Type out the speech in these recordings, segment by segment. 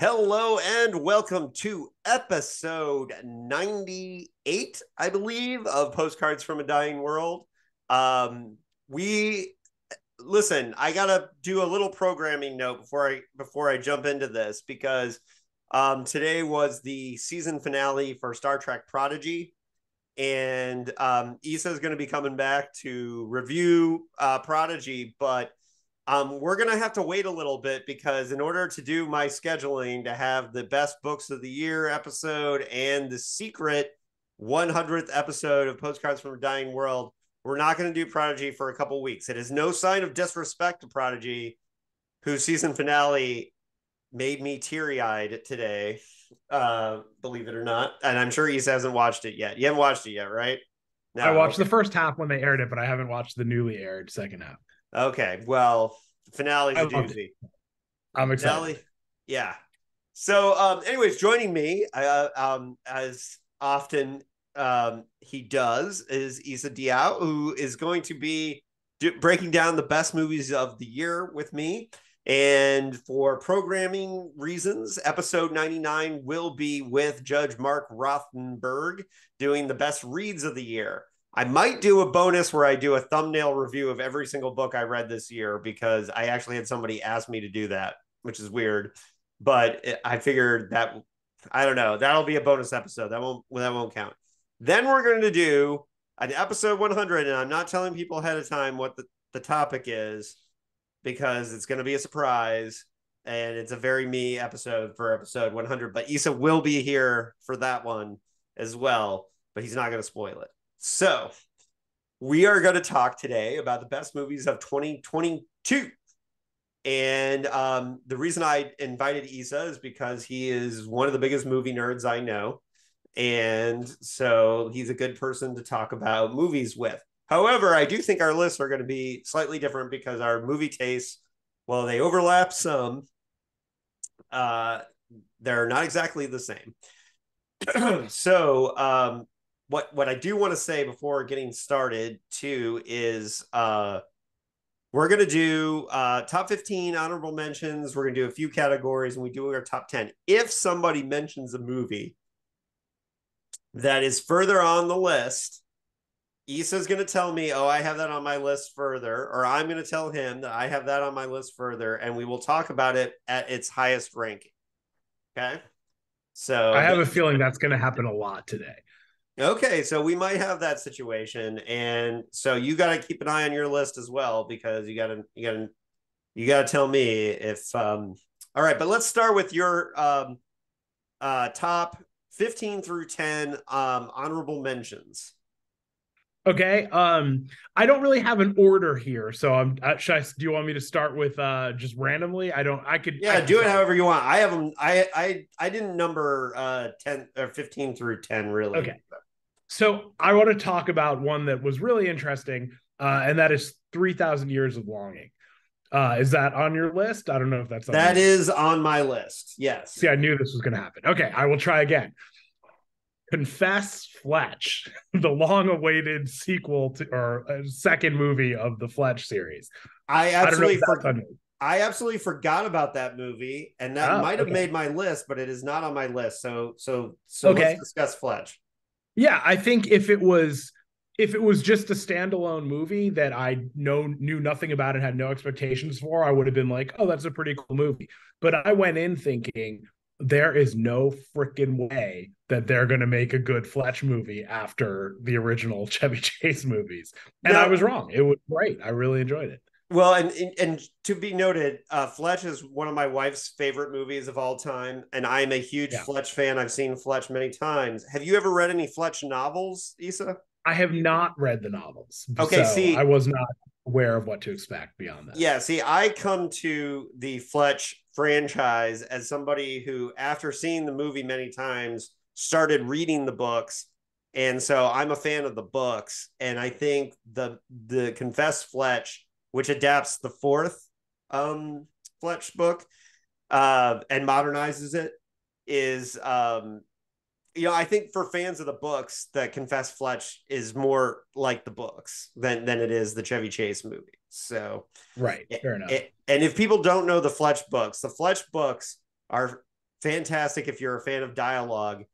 Hello and welcome to episode 98, I believe, of Postcards from a Dying World. Listen, I gotta do a little programming note before I jump into this, because today was the season finale for Star Trek Prodigy, and Issa is going to be coming back to review Prodigy, but we're going to have to wait a little bit, because in order to do my scheduling to have the best books of the year episode and the secret 100th episode of Postcards from a Dying World, we're not going to do Prodigy for a couple weeks. It is no sign of disrespect to Prodigy, whose season finale made me teary-eyed today, believe it or not. And I'm sure Issa hasn't watched it yet. You haven't watched it yet, right? No, I watched the first half when they aired it, but I haven't watched the newly aired second half. Okay, well, the finale's a doozy. I'm excited. Finale, yeah. So, anyways, joining me, as often he does, is Issa Diao, who is going to be breaking down the best movies of the year with me. And for programming reasons, episode 99 will be with Judge Mark Rothenberg doing the best reads of the year. I might do a bonus where I do a thumbnail review of every single book I read this year, because I actually had somebody ask me to do that, which is weird. But I figured that, I don't know, that'll be a bonus episode. That won't count. Then we're going to do an episode 100, and I'm not telling people ahead of time what the topic is, because it's going to be a surprise, and it's a very me episode for episode 100. But Issa will be here for that one as well, but he's not going to spoil it. So we are going to talk today about the best movies of 2022. And the reason I invited Issa is because he is one of the biggest movie nerds I know. And so he's a good person to talk about movies with. However, I do think our lists are going to be slightly different, because our movie tastes, well, they overlap some. They're not exactly the same. So, What I do want to say before getting started too is we're going to do top 15 honorable mentions. We're going to do a few categories, and we do our top 10. If somebody mentions a movie that is further on the list, Issa's going to tell me, oh, I have that on my list further, or I'm going to tell him that I have that on my list further, and we will talk about it at its highest ranking. Okay. So I have a feeling that's going to happen a lot today. Okay, so we might have that situation, and so you got to keep an eye on your list as well, because you got to tell me if. All right, but let's start with your top 15 through 10 honorable mentions. Okay, I don't really have an order here, so do you want me to start with just randomly? Do it however you want. I have them. I didn't number 10 or 15 through 10 really. Okay. So I want to talk about one that was really interesting, and that is 3,000 Years of Longing. Is that on your list? I don't know if that's on that is on my list. Yes. See, I knew this was going to happen. Okay, I will try again. Confess Fletch, the long-awaited sequel to, or second movie of the Fletch series. I absolutely forgot about that movie, and that might have made my list, but it is not on my list. So okay. Let's discuss Fletch. Yeah, I think if it was just a standalone movie that I knew nothing about and had no expectations for, I would have been like, oh, that's a pretty cool movie. But I went in thinking, there is no freaking way that they're going to make a good Fletch movie after the original Chevy Chase movies. And I was wrong. It was great. I really enjoyed it. Well, and to be noted, Fletch is one of my wife's favorite movies of all time. And I'm a huge Fletch fan. I've seen Fletch many times. Have you ever read any Fletch novels, Issa? I have not read the novels. Okay, so I was not aware of what to expect beyond that. Yeah, see, I come to the Fletch franchise as somebody who, after seeing the movie many times, started reading the books, and so I'm a fan of the books. And I think the Confess Fletch, which adapts the fourth Fletch book and modernizes it, is I think for fans of the books, that Confess Fletch is more like the books than it is the Chevy Chase movie. So right, fair enough. And if people don't know the Fletch books are fantastic if you're a fan of dialogue.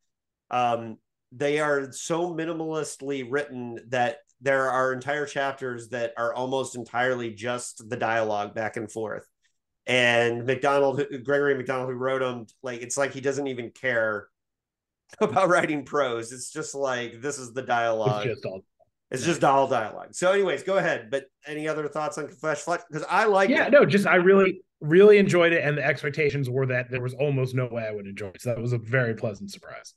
They are so minimalistly written that there are entire chapters that are almost entirely just the dialogue back and forth. And Gregory MacDonald, who wrote them, like, it's like he doesn't even care about writing prose. It's just like, this is the dialogue. It's just all dialogue. So anyways, go ahead. But any other thoughts on Flesh Fletcher? Because I like it. No, just I really, really enjoyed it. And the expectations were that there was almost no way I would enjoy it. So that was a very pleasant surprise.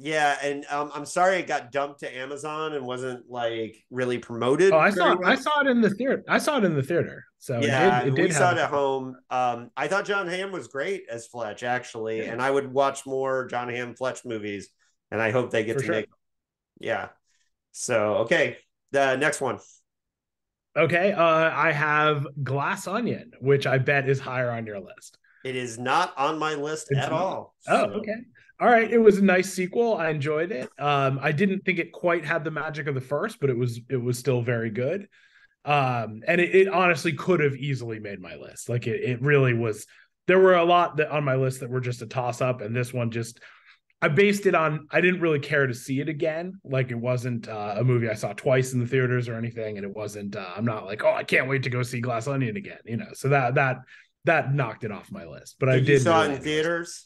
Yeah, and I'm sorry it got dumped to Amazon and wasn't like really promoted. Oh, I saw it in the theater. I saw it in the theater. So yeah, we saw it at home. I thought John Hamm was great as Fletch, actually, and I would watch more John Hamm Fletch movies. And I hope they get to make them. Yeah. So okay, the next one. Okay, I have Glass Onion, which I bet is higher on your list. It is not on my list at all. Oh, okay. All right, it was a nice sequel. I enjoyed it. I didn't think it quite had the magic of the first, but it was still very good. And it honestly could have easily made my list. Like it really was. There were a lot that on my list that were just a toss up, and this one just I based it on. I didn't really care to see it again. Like it wasn't a movie I saw twice in the theaters or anything, and it wasn't. I'm not like, oh, I can't wait to go see Glass Onion again. You know, so that knocked it off my list. But I did saw it in theaters.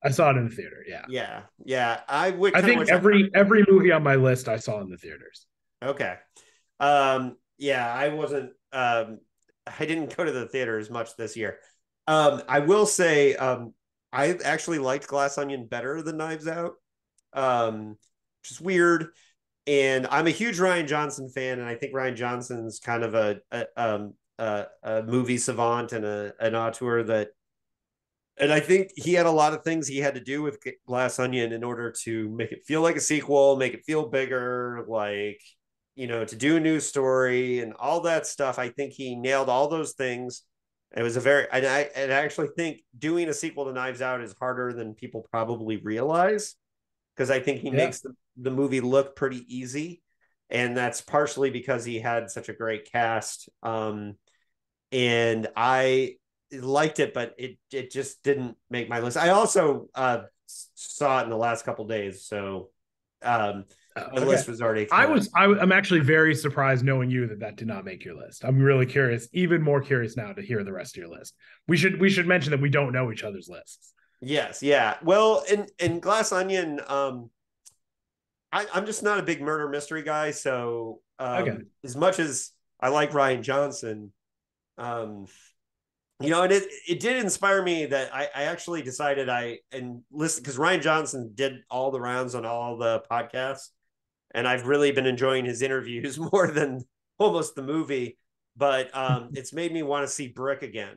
I saw it in the theater, yeah. Yeah, yeah. I think every movie on my list I saw in the theaters. Okay. Yeah, I wasn't... I didn't go to the theaters much this year. I will say I actually liked Glass Onion better than Knives Out, which is weird. And I'm a huge Rian Johnson fan, and I think Rian Johnson's kind of a movie savant and an auteur that... And I think he had a lot of things he had to do with Glass Onion in order to make it feel like a sequel, make it feel bigger, like, you know, to do a new story and all that stuff. I think he nailed all those things. It was and I actually think doing a sequel to Knives Out is harder than people probably realize, because I think he makes the movie look pretty easy. And that's partially because he had such a great cast. And I liked it, but it just didn't make my list. I also saw it in the last couple of days, so my list was already expired. I'm actually very surprised, knowing you, that did not make your list. I'm really curious, even more curious now, to hear the rest of your list. We should mention that we don't know each other's lists. Yes, yeah. Well, in Glass Onion, I'm just not a big murder mystery guy, so as much as I like Rian Johnson, you know, and it did inspire me that I actually decided listened, because Rian Johnson did all the rounds on all the podcasts, and I've really been enjoying his interviews more than almost the movie. But it's made me want to see Brick again,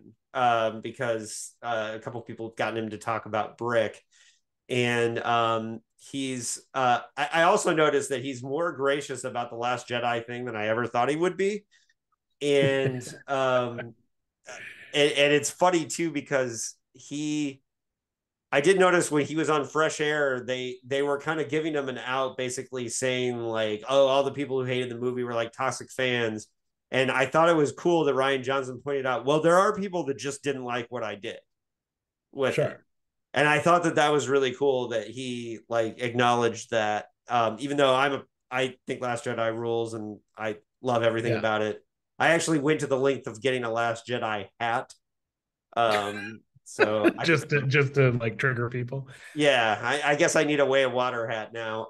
because a couple of people have gotten him to talk about Brick. And he's I also noticed that he's more gracious about The Last Jedi thing than I ever thought he would be. And And it's funny too, because I did notice when he was on Fresh Air, they were kind of giving him an out, basically saying like, oh, all the people who hated the movie were like toxic fans. And I thought it was cool that Rian Johnson pointed out, well, there are people that just didn't like what I did with it. And I thought that was really cool that he like acknowledged that, even though I think Last Jedi rules and I love everything about it. I actually went to the length of getting a Last Jedi hat. So just to like trigger people. Yeah, I guess I need a Way of Water hat now.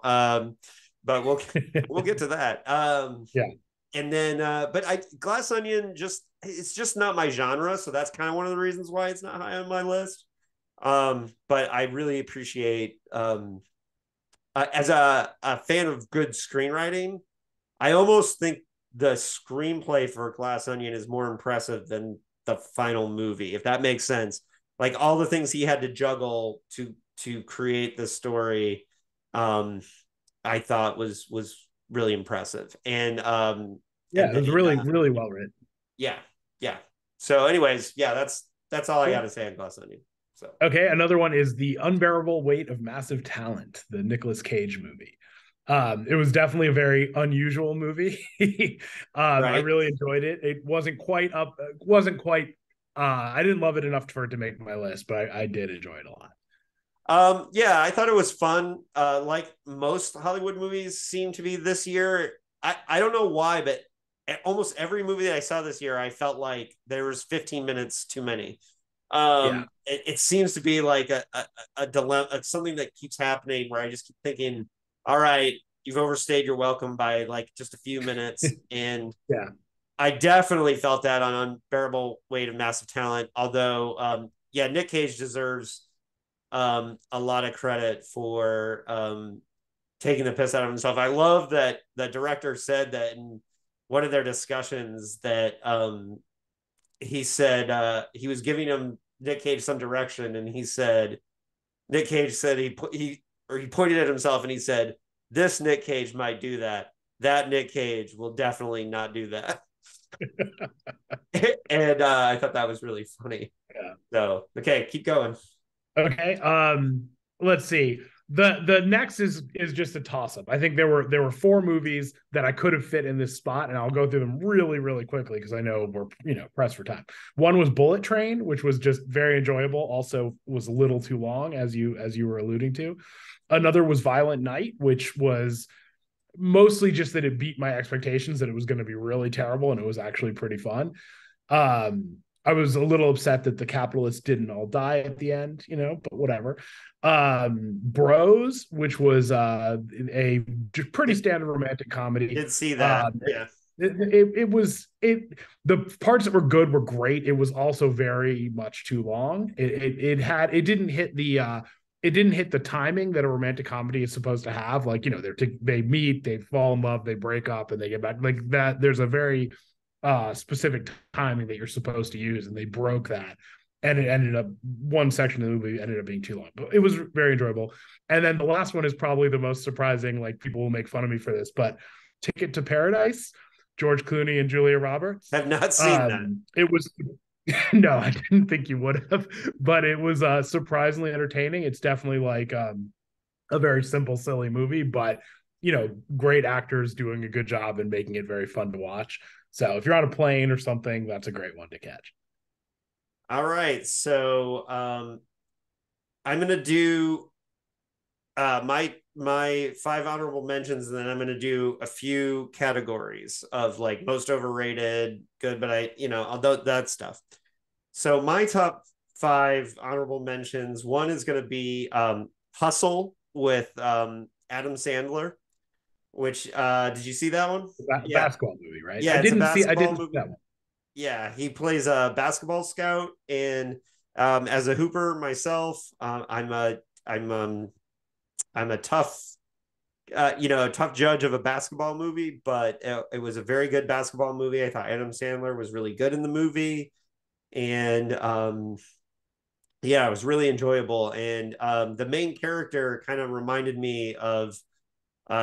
But we'll get to that. And then but Glass Onion, it's just not my genre, so that's kind of one of the reasons why it's not high on my list. But I really appreciate as a fan of good screenwriting, I almost think the screenplay for Glass Onion is more impressive than the final movie, if that makes sense. Like all the things he had to juggle to create the story, I thought was really impressive. And it was really, really well written. Yeah. Yeah. So anyways, yeah, that's all I got to say on Glass Onion. So, okay. Another one is The Unbearable Weight of Massive Talent, the Nicolas Cage movie. It was definitely a very unusual movie. I really enjoyed it. It wasn't quite up. I didn't love it enough for it to make my list, but I did enjoy it a lot. Yeah, I thought it was fun. Like most Hollywood movies seem to be this year. I don't know why, but almost every movie that I saw this year, I felt like there was 15 minutes too many. Yeah. It seems to be like a dilemma, something that keeps happening where I just keep thinking, all right, you've overstayed your welcome by like just a few minutes. And yeah, I definitely felt that on Unbearable Weight of Massive Talent. Although, yeah, Nick Cage deserves a lot of credit for taking the piss out of himself. I love that the director said that in one of their discussions that he said he was giving him Nick Cage some direction, and he said, Nick Cage said he pointed at himself and he said, "This Nick Cage might do that. That Nick Cage will definitely not do that." And I thought that was really funny. Yeah. So, okay, keep going. Okay. Let's see. The next is just a toss-up. I think there were four movies that I could have fit in this spot, and I'll go through them really, really quickly because I know we're pressed for time. One was Bullet Train, which was just very enjoyable. Also was a little too long, as you were alluding to. Another was Violent Night, which was mostly just that it beat my expectations that it was going to be really terrible, and it was actually pretty fun. I was a little upset that the capitalists didn't all die at the end, but whatever. Bros, which was a pretty standard romantic comedy. I did see that. Yeah. It was the parts that were good were great. It was also very much too long. It didn't hit the timing that a romantic comedy is supposed to have. Like, they meet, they fall in love, they break up, and they get back like that. There's a very specific timing that you're supposed to use, and they broke that, and it ended up one section of the movie ended up being too long, but it was very enjoyable. And then the last one is probably the most surprising. Like, people will make fun of me for this, but Ticket to Paradise, George Clooney and Julia Roberts. Have not seen that. It was no, I didn't think you would have, but it was surprisingly entertaining. It's definitely like a very simple, silly movie, but great actors doing a good job and making it very fun to watch. So if you're on a plane or something, that's a great one to catch. All right. So I'm going to do my five honorable mentions, and then I'm going to do a few categories of like most overrated, good, but although that stuff. So my top five honorable mentions, one is going to be Hustle with Adam Sandler. Which did you see that one? Yeah. Basketball movie, right? Yeah, I didn't see that one. Yeah, he plays a basketball scout, and as a hooper myself, I'm a tough, tough judge of a basketball movie, but it was a very good basketball movie. I thought Adam Sandler was really good in the movie, and yeah, it was really enjoyable. And the main character kind of reminded me of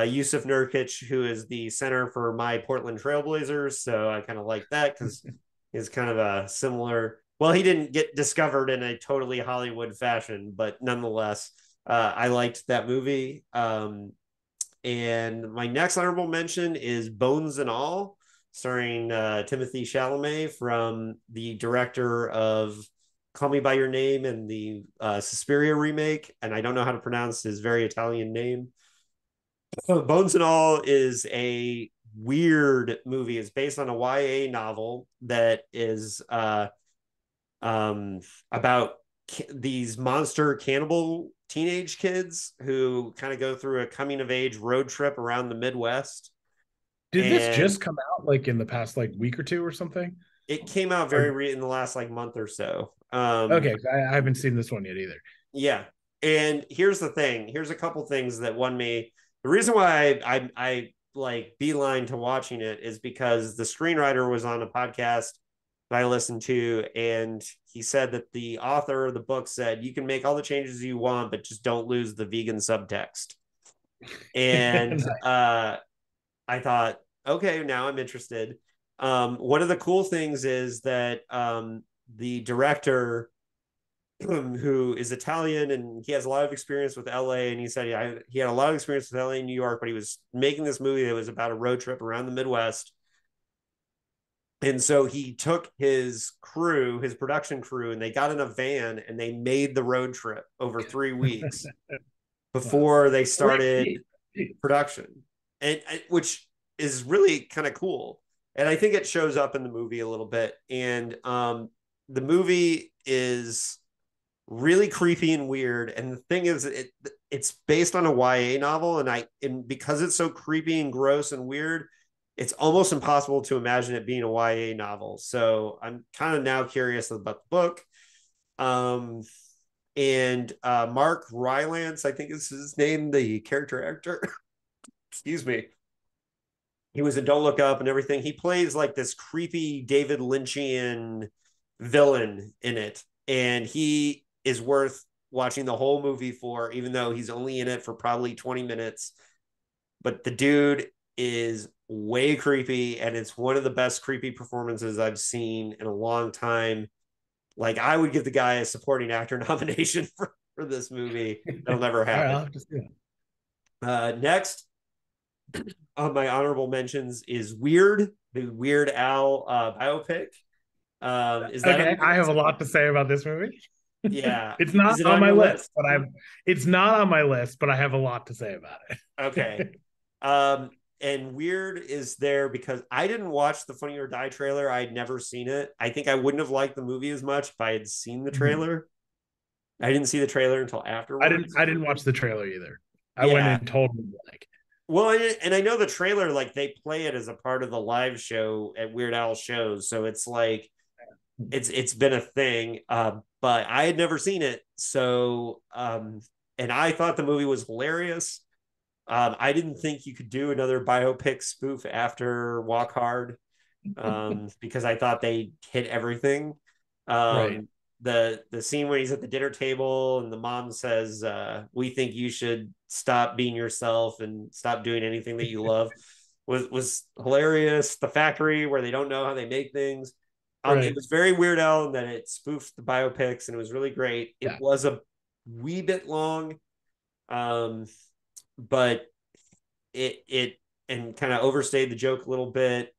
Yusuf Nurkic, who is the center for my Portland Trailblazers. So I kind of like that because he's kind of a similar, well, he didn't get discovered in a totally Hollywood fashion, but nonetheless, I liked that movie. And my next honorable mention is Bones and All, starring Timothée Chalamet, from the director of Call Me By Your Name and the Suspiria remake. And I don't know how to pronounce his very Italian name. So Bones and All is a weird movie. It's based on a YA novel that is about these monster cannibal teenage kids who kind of go through a coming of age road trip around the Midwest. Did this just come out like in the past like week or two or something? It came out in the last like month or so. Okay, I haven't seen this one yet either. Yeah, and here's the thing. Here's a couple things that won me. The reason why I like beeline to watching it is because the screenwriter was on a podcast that I listened to, and he said that the author of the book said, "You can make all the changes you want, but just don't lose the vegan subtext." And I thought, okay, now I'm interested. One of the cool things is that the director, who is Italian, and he has a lot of experience with LA, and he said he had a lot of experience with LA and New York, but he was making this movie that was about a road trip around the Midwest. And so he took his crew, his production crew, and they got in a van and they made the road trip over 3 weeks before they started production, and which is really kind of cool. And I think it shows up in the movie a little bit. And the movie is really creepy and weird. And the thing is, it's based on a YA novel. And because it's so creepy and gross and weird, it's almost impossible to imagine it being a YA novel. So I'm kind of now curious about the book. And Mark Rylance, I think is his name, the character actor. Excuse me. He was in Don't Look Up and everything. He plays like this creepy David Lynchian villain in it. And he is worth watching the whole movie for, even though he's only in it for probably 20 minutes. But the dude is way creepy, and it's one of the best creepy performances I've seen in a long time. Like, I would give the guy a supporting actor nomination for this movie. That'll never happen. Next on my honorable mentions is Weird, the Weird Al biopic. I have a lot to say about this movie. Yeah. It's not on my list, but I have a lot to say about it. Okay. And Weird is there because I didn't watch the Funny or Die trailer. I had never seen it. I think I wouldn't have liked the movie as much if I had seen the trailer. I didn't see the trailer until afterwards. I didn't watch the trailer either. I went and told them like. Well, and I know the trailer, like they play it as a part of the live show at Weird Al shows. So it's like, it's been a thing, but I had never seen it. So, and I thought the movie was hilarious. I didn't think you could do another biopic spoof after Walk Hard, because I thought they hit everything. Right. The scene where he's at the dinner table and the mom says, "We think you should stop being yourself and stop doing anything that you love," was hilarious. The factory where they don't know how they make things. Right. It was very Weird Al in that it spoofed the biopics, and it was really great. Yeah. It was a wee bit long. But it and kind of overstayed the joke a little bit.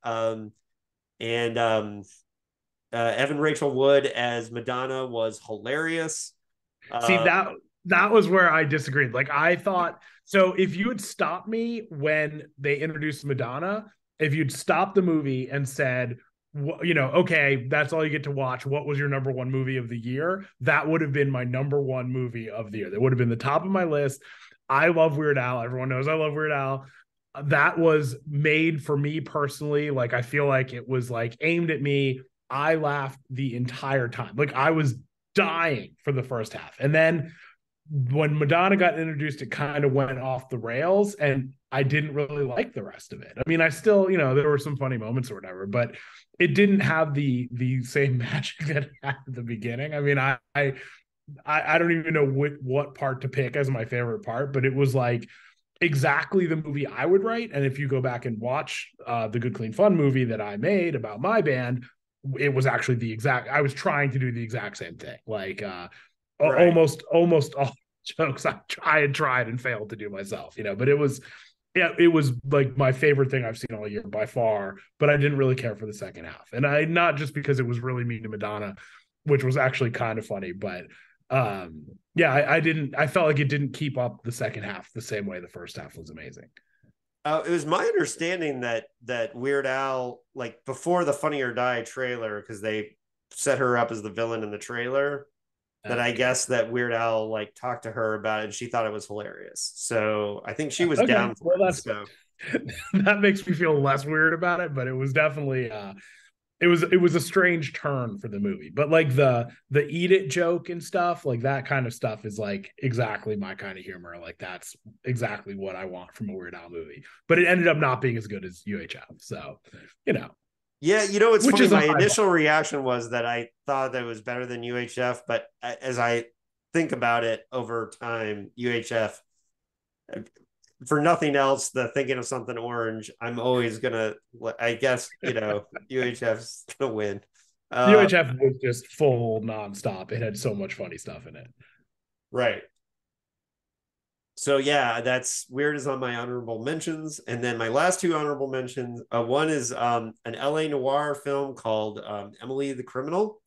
Evan Rachel Wood as Madonna was hilarious. See, that was where I disagreed. Like, I thought, so if you had stopped me when they introduced Madonna, if you'd stopped the movie and said, you know, okay, that's all you get to watch, what was your number one movie of the year? That would have been my number one movie of the year. That would have been the top of my list. I love Weird Al. Everyone knows I love Weird Al. That was made for me personally. Like, I feel like it was like aimed at me. I laughed the entire time. Like, I was dying for the first half. And then when Madonna got introduced, it kind of went off the rails, and I didn't really like the rest of it. I mean, I still, you know, there were some funny moments or whatever, but it didn't have the same magic that it had at the beginning. I mean, I don't even know what part to pick as my favorite part, but it was like exactly the movie I would write. And if you go back and watch the Good Clean Fun movie that I made about my band, it was actually I was trying to do the exact same thing. Like right. almost all jokes I had tried and failed to do myself, you know, but it was like my favorite thing I've seen all year by far, but I didn't really care for the second half. And not just because it was really mean to Madonna, which was actually kind of funny, but I felt like it didn't keep up the second half the same way the first half was amazing. It was my understanding that Weird Al, like before the Funny or Die trailer, because they set her up as the villain in the trailer, that I guess that Weird Al like talked to her about it and she thought it was hilarious. So I think she was down for it. So. That makes me feel less weird about it, but it was definitely it was a strange turn for the movie, but like the eat it joke and stuff, like that kind of stuff is like exactly my kind of humor. Like, that's exactly what I want from a Weird Al movie, but it ended up not being as good as UHF. So, you know. Yeah. You know, it's funny. My initial reaction was that I thought that it was better than UHF, but as I think about it over time, UHF, for nothing else, the thinking of something orange, I'm always gonna, I guess, you know, UHF's gonna win. UHF was just full nonstop. It had so much funny stuff in it. Right. So yeah, that's Weird is on my honorable mentions. And then my last two honorable mentions, one is an LA noir film called Emily the Criminal,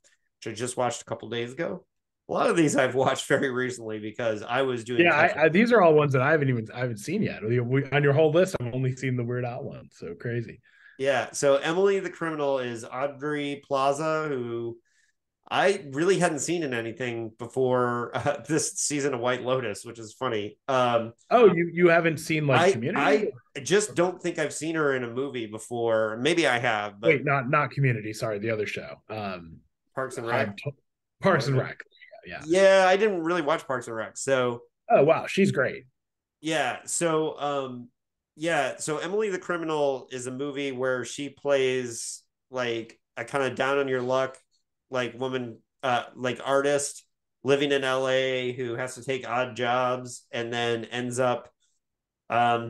which I just watched a couple days ago. A lot of these I've watched very recently because I was doing. Yeah, these are all ones that I haven't seen yet. On your whole list, I've only seen the Weird Al one. So crazy. Yeah. So Emily the Criminal is Aubrey Plaza, who I really hadn't seen in anything before this season of White Lotus, which is funny. You haven't seen like Community? I just don't think I've seen her in a movie before. Maybe I have. But wait, not Community. Sorry, the other show. Parks and Rec. Parks and Rec. Yeah, I didn't really watch Parks and Rec. So. Oh wow, she's great. Yeah. So. So Emily the Criminal is a movie where she plays like a kind of down on your luck like woman, like artist living in LA who has to take odd jobs and then ends up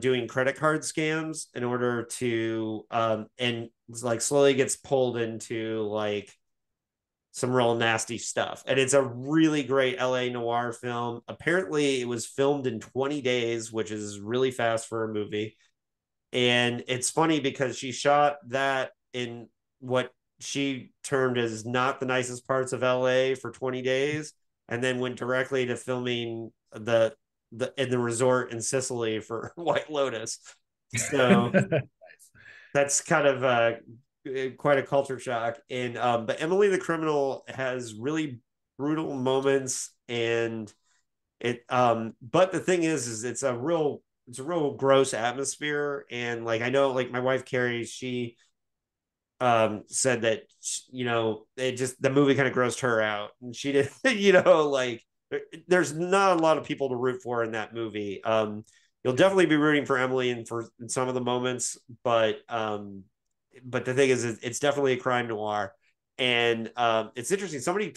doing credit card scams in order to and like slowly gets pulled into like some real nasty stuff. And it's a really great LA noir film. Apparently it was filmed in 20 days, which is really fast for a movie. And it's funny because she shot that in what she termed as not the nicest parts of LA for 20 days. And then went directly to filming in the resort in Sicily for White Lotus. So that's kind of quite a culture shock. And but Emily the Criminal has really brutal moments, and it but the thing is it's a real gross atmosphere. And like I know like my wife Carrie, she said that the movie kind of grossed her out, and she did like there's not a lot of people to root for in that movie. You'll definitely be rooting for Emily and for in some of the moments, but the thing is, it's definitely a crime noir. And it's interesting. Somebody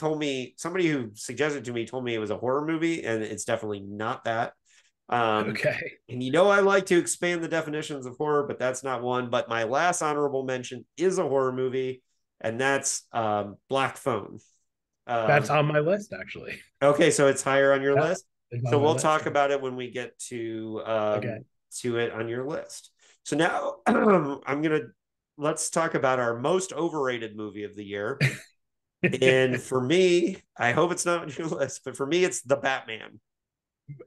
who suggested to me told me it was a horror movie, and it's definitely not that. Okay. And I like to expand the definitions of horror, but that's not one. But my last honorable mention is a horror movie, and that's Black Phone. That's on my list, actually. Okay, so it's higher on your list? So we'll talk about it when we get to it on your list. So now let's talk about our most overrated movie of the year. And for me, I hope it's not on your list, but for me, it's The Batman.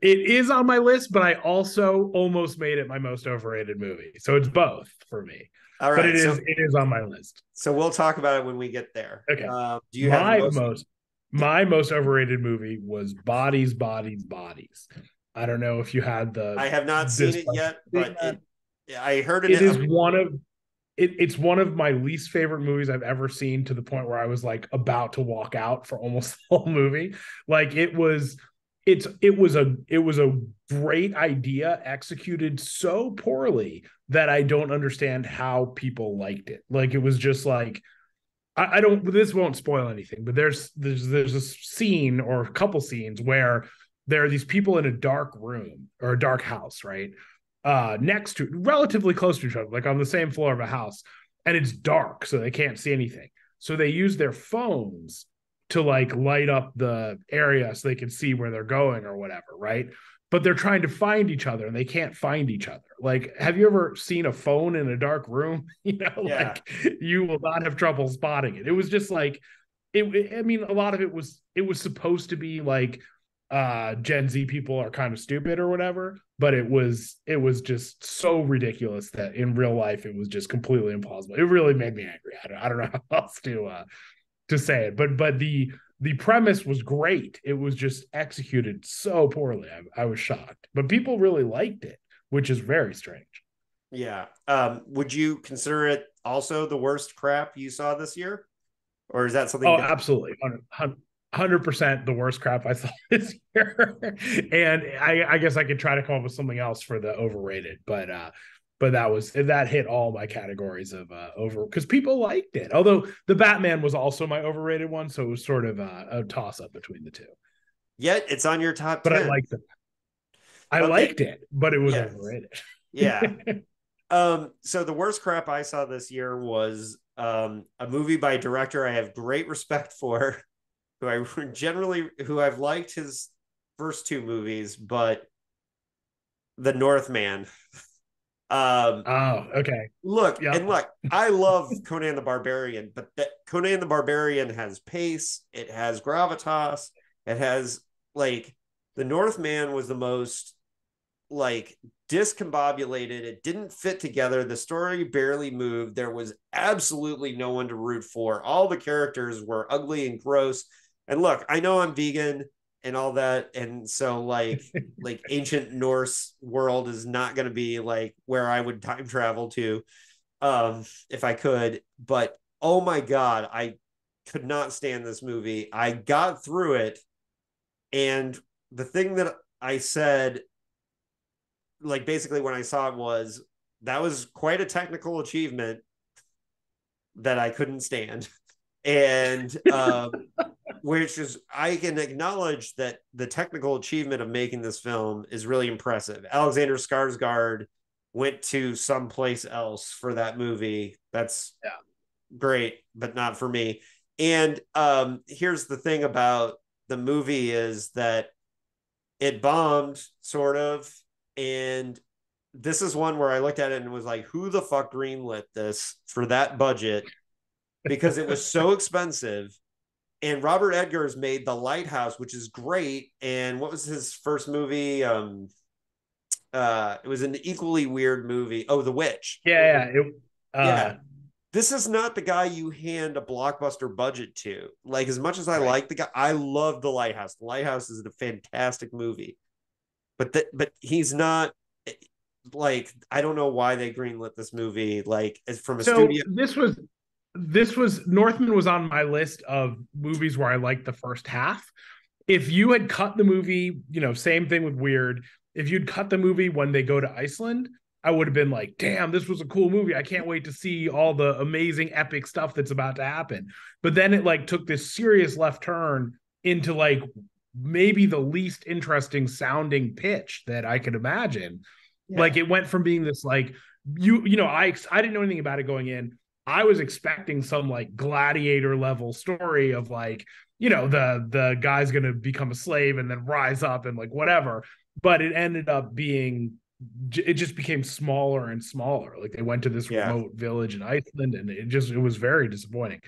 It is on my list, but I also almost made it my most overrated movie. So it's both for me. All right. But it is on my list. So we'll talk about it when we get there. Okay. Do you have my most overrated movie was Bodies, Bodies, Bodies. I don't know if you had I have not seen it yet, but I heard it. It is one of... It's one of my least favorite movies I've ever seen, to the point where I was like about to walk out for almost the whole movie. Like it was a great idea executed so poorly that I don't understand how people liked it. Like it was just like, I don't, this won't spoil anything, but there's a scene or a couple scenes where there are these people in a dark room or a dark house, right? Relatively close to each other, like on the same floor of a house, and it's dark, so they can't see anything. So they use their phones to like light up the area so they can see where they're going or whatever, right? But they're trying to find each other and they can't find each other. Like, have you ever seen a phone in a dark room? Yeah. Like you will not have trouble spotting it. It was just like, a lot of it was supposed to be like, Gen Z people are kind of stupid or whatever, but it was just so ridiculous that in real life it was just completely implausible. It really made me angry. I don't know how else to say it, but the premise was great. It was just executed so poorly. I was shocked, but people really liked it, which is very strange. Yeah. Would you consider it also the worst crap you saw this year, or is that something? Oh, absolutely. 100% the worst crap I saw this year. And I guess I could try to come up with something else for the overrated, but that hit all my categories of because people liked it. Although The Batman was also my overrated one, so it was sort of a toss up between the two. Yet it's on your top 10. But I liked it. Liked it, but it was overrated. Yeah. So the worst crap I saw this year was a movie by a director I have great respect for, who I've liked his first two movies, but the Northman. Okay. Look, yep. And look, I love Conan the Barbarian, but that Conan the Barbarian has pace, it has gravitas, it has like the Northman was the most like discombobulated. It didn't fit together. The story barely moved. There was absolutely no one to root for. All the characters were ugly and gross. And look, I know I'm vegan and all that, and so like ancient Norse world is not going to be like where I would time travel to if I could, but oh my god, I could not stand this movie. I got through it, and the thing that I said like basically when I saw it was that was quite a technical achievement that I couldn't stand. And which is, I can acknowledge that the technical achievement of making this film is really impressive. Alexander Skarsgård went to someplace else for that movie. That's great, but not for me. And here's the thing about the movie is that it bombed, sort of. And this is one where I looked at it and was like, who the fuck greenlit this for that budget? Because it was so expensive. And Robert Edgers made The Lighthouse, which is great. And what was his first movie? It was an equally weird movie. Oh, The Witch. Yeah. This is not the guy you hand a blockbuster budget to. Like, as much as I like the guy, I love The Lighthouse. The Lighthouse is a fantastic movie. But he's not... Like, I don't know why they greenlit this movie. Like, from a studio... This was Northman was on my list of movies where I liked the first half. If you had cut the movie, you know, same thing with Weird. If you'd cut the movie when they go to Iceland, I would have been like, damn, this was a cool movie. I can't wait to see all the amazing epic stuff that's about to happen. But then it like took this serious left turn into like maybe the least interesting sounding pitch that I could imagine. Yeah. Like it went from being this like, you know, I didn't know anything about it going in. I was expecting some like gladiator level story of like, you know, the guy's going to become a slave and then rise up and like whatever. But it ended up being, it just became smaller and smaller. Like they went to this remote village in Iceland, and it was very disappointing.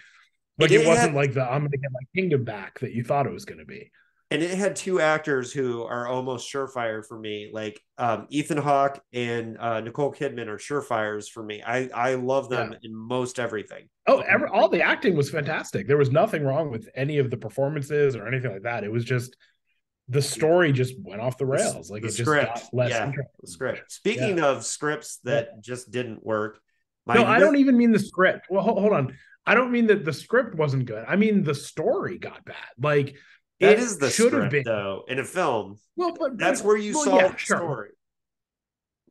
Like it wasn't like I'm going to get my kingdom back that you thought it was going to be. And it had two actors who are almost surefire for me. Like Ethan Hawke and Nicole Kidman are surefires for me. I love them in most everything. Oh, all the acting was fantastic. There was nothing wrong with any of the performances or anything like that. It was just the story just went off the rails. Like it just got less interesting. Script. Speaking of scripts that just didn't work. I don't even mean the script. Well, hold on. I don't mean that the script wasn't good. I mean the story got bad. Like. That is the script, though, in a film. Well, but that's where you saw the story.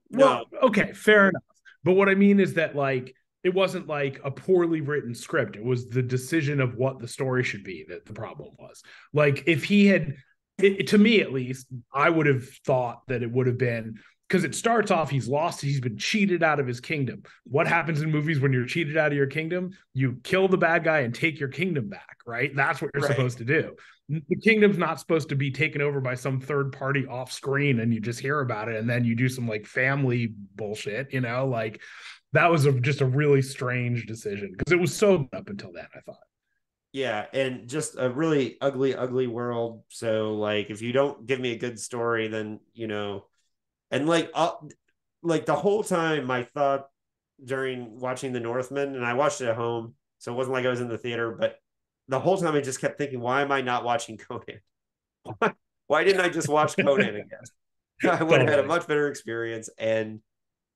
No. Well, okay, fair enough. But what I mean is that, like, it wasn't like a poorly written script. It was the decision of what the story should be that the problem was. Like, if he had, to me at least, I would have thought that it would have been, because it starts off, he's lost, he's been cheated out of his kingdom. What happens in movies when you're cheated out of your kingdom? You kill the bad guy and take your kingdom back, right? That's what you're supposed to do. The kingdom's not supposed to be taken over by some third party off screen and you just hear about it and then you do some like family bullshit, you know? Like that was just a really strange decision because it was so up until then, I thought. Yeah, and just a really ugly, ugly world. So like if you don't give me a good story, then, you know... And like the whole time my thought during watching The Northman, and I watched it at home, so it wasn't like I was in the theater, but the whole time I just kept thinking, why am I not watching Conan? Why didn't I just watch Conan again? I would have had a much better experience. And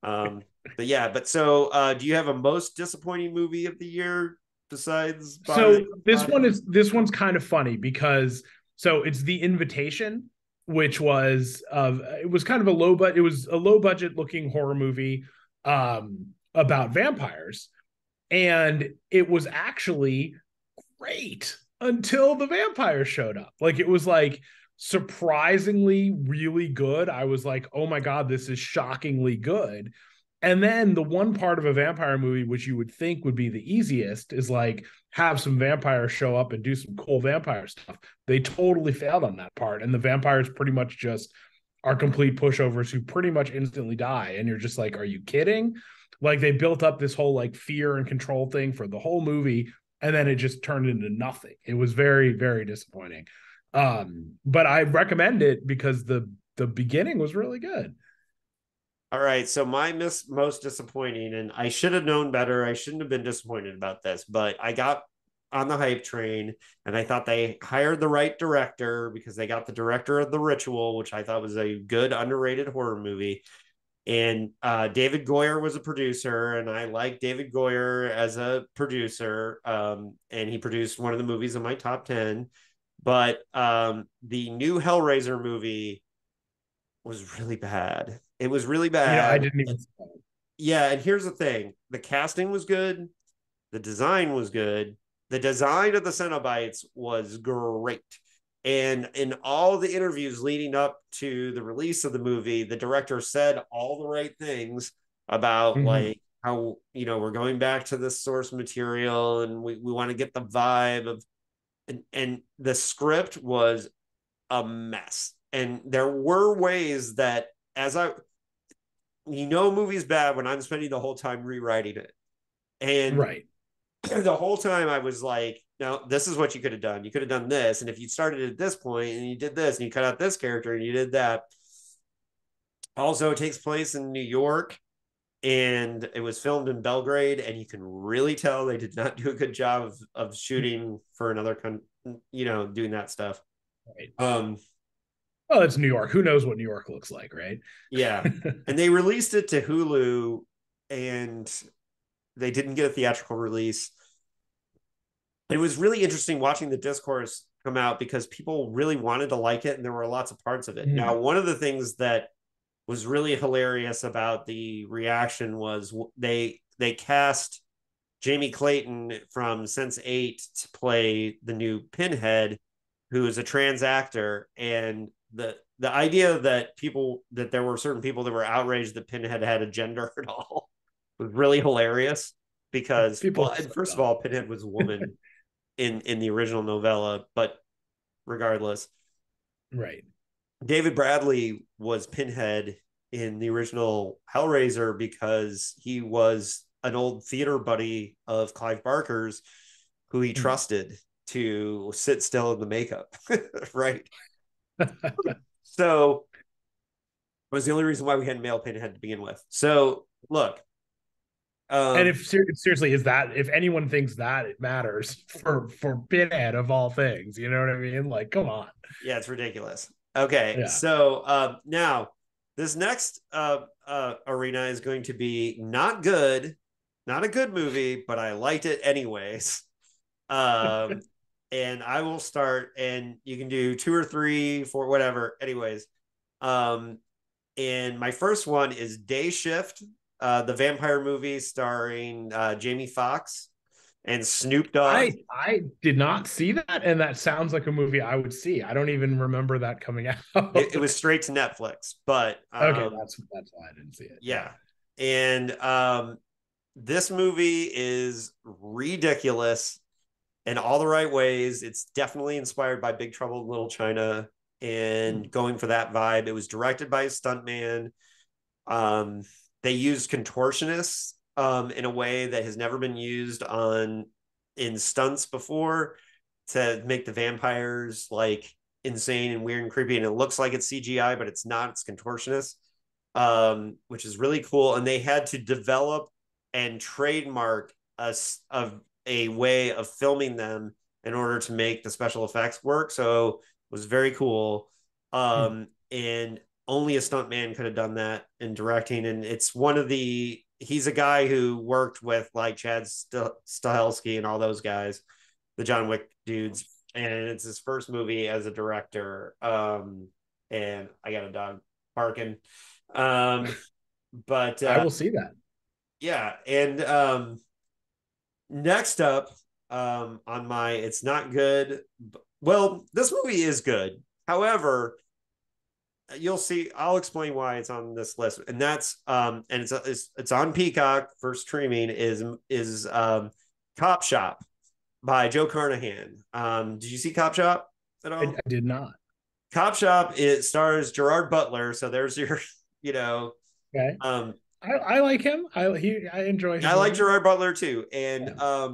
do you have a most disappointing movie of the year besides this one's kind of funny because it's The Invitation, which was it was a low budget looking horror movie about vampires, and it was actually great until the vampires showed up. Like it was like surprisingly really good. I was like, oh my god, this is shockingly good. And then the one part of a vampire movie which you would think would be the easiest is like have some vampires show up and do some cool vampire stuff. They totally failed on that part. And the vampires pretty much just are complete pushovers who pretty much instantly die. And you're just like, are you kidding? Like, they built up this whole like fear and control thing for the whole movie, and then it just turned into nothing. It was very, very disappointing. But I recommend it because the beginning was really good. All right, so my most disappointing, and I should have known better. I shouldn't have been disappointed about this, but I got on the hype train, and I thought they hired the right director because they got the director of The Ritual, which I thought was a good, underrated horror movie. And David Goyer was a producer, and I like David Goyer as a producer, and he produced one of the movies in my top 10. But the new Hellraiser movie was really bad. It was really bad. Yeah, I didn't even. Yeah, and here's the thing: the casting was good, the design was good, the design of the Cenobites was great, and in all the interviews leading up to the release of the movie, the director said all the right things about like how, you know, we're going back to this source material, and we want to get the vibe of, and the script was a mess. And there were ways that, as I, you know, movie's bad when I'm spending the whole time rewriting it. And right, the whole time I was like, no, this is what you could have done. You could have done this. And if you started at this point and you did this and you cut out this character and you did that. Also, it takes place in New York, and it was filmed in Belgrade, and you can really tell they did not do a good job of shooting for another, you know, doing that stuff. Right. Well, it's New York. Who knows what New York looks like, right? Yeah. And they released it to Hulu, and they didn't get a theatrical release. It was really interesting watching the discourse come out because people really wanted to like it, and there were lots of parts of it. Yeah. Now, one of the things that was really hilarious about the reaction was they cast Jamie Clayton from Sense8 to play the new Pinhead, who is a trans actor, and the idea that there were certain people that were outraged that Pinhead had a gender at all was really hilarious because first of all, Pinhead was a woman in the original novella, but regardless, right? David Bradley was Pinhead in the original Hellraiser because he was an old theater buddy of Clive Barker's, who he trusted to sit still in the makeup, right? So it was the only reason why we had male Pinhead to begin with. So look, and if seriously, if anyone thinks that it matters for Pinhead of all things, you know what I mean? Like, come on. Yeah, it's ridiculous. Okay, yeah. So now this next arena is going to be not a good movie, but I liked it anyways. And I will start, and you can do 2 or 3, 4, whatever. Anyways, and my first one is Day Shift, the vampire movie starring Jamie Foxx and Snoop Dogg. I did not see that, and that sounds like a movie I would see. I don't even remember that coming out. It was straight to Netflix, but okay, that's why I didn't see it. Yeah, and this movie is ridiculous in all the right ways. It's definitely inspired by Big Trouble in Little China and going for that vibe. It was directed by a stuntman. They used contortionists in a way that has never been used in stunts before to make the vampires like insane and weird and creepy. And it looks like it's CGI, but it's not. It's contortionist, which is really cool. And they had to develop and trademark a way of filming them in order to make the special effects work. So it was very cool. And only a stuntman could have done that in directing. And it's he's a guy who worked with like Chad Stahelski and all those guys, the John Wick dudes. And it's his first movie as a director. And I got a dog barking. But I will see that. Yeah. And, next up on my it's not good. Well, this movie is good. However, you'll see, I'll explain why it's on this list. And that's and it's on Peacock for streaming is Cop Shop by Joe Carnahan. Did you see Cop Shop at all? I did not. Cop Shop, it stars Gerard Butler, so there's your, you know. Okay. I like him. I enjoy him. I like Gerard Butler too. And yeah.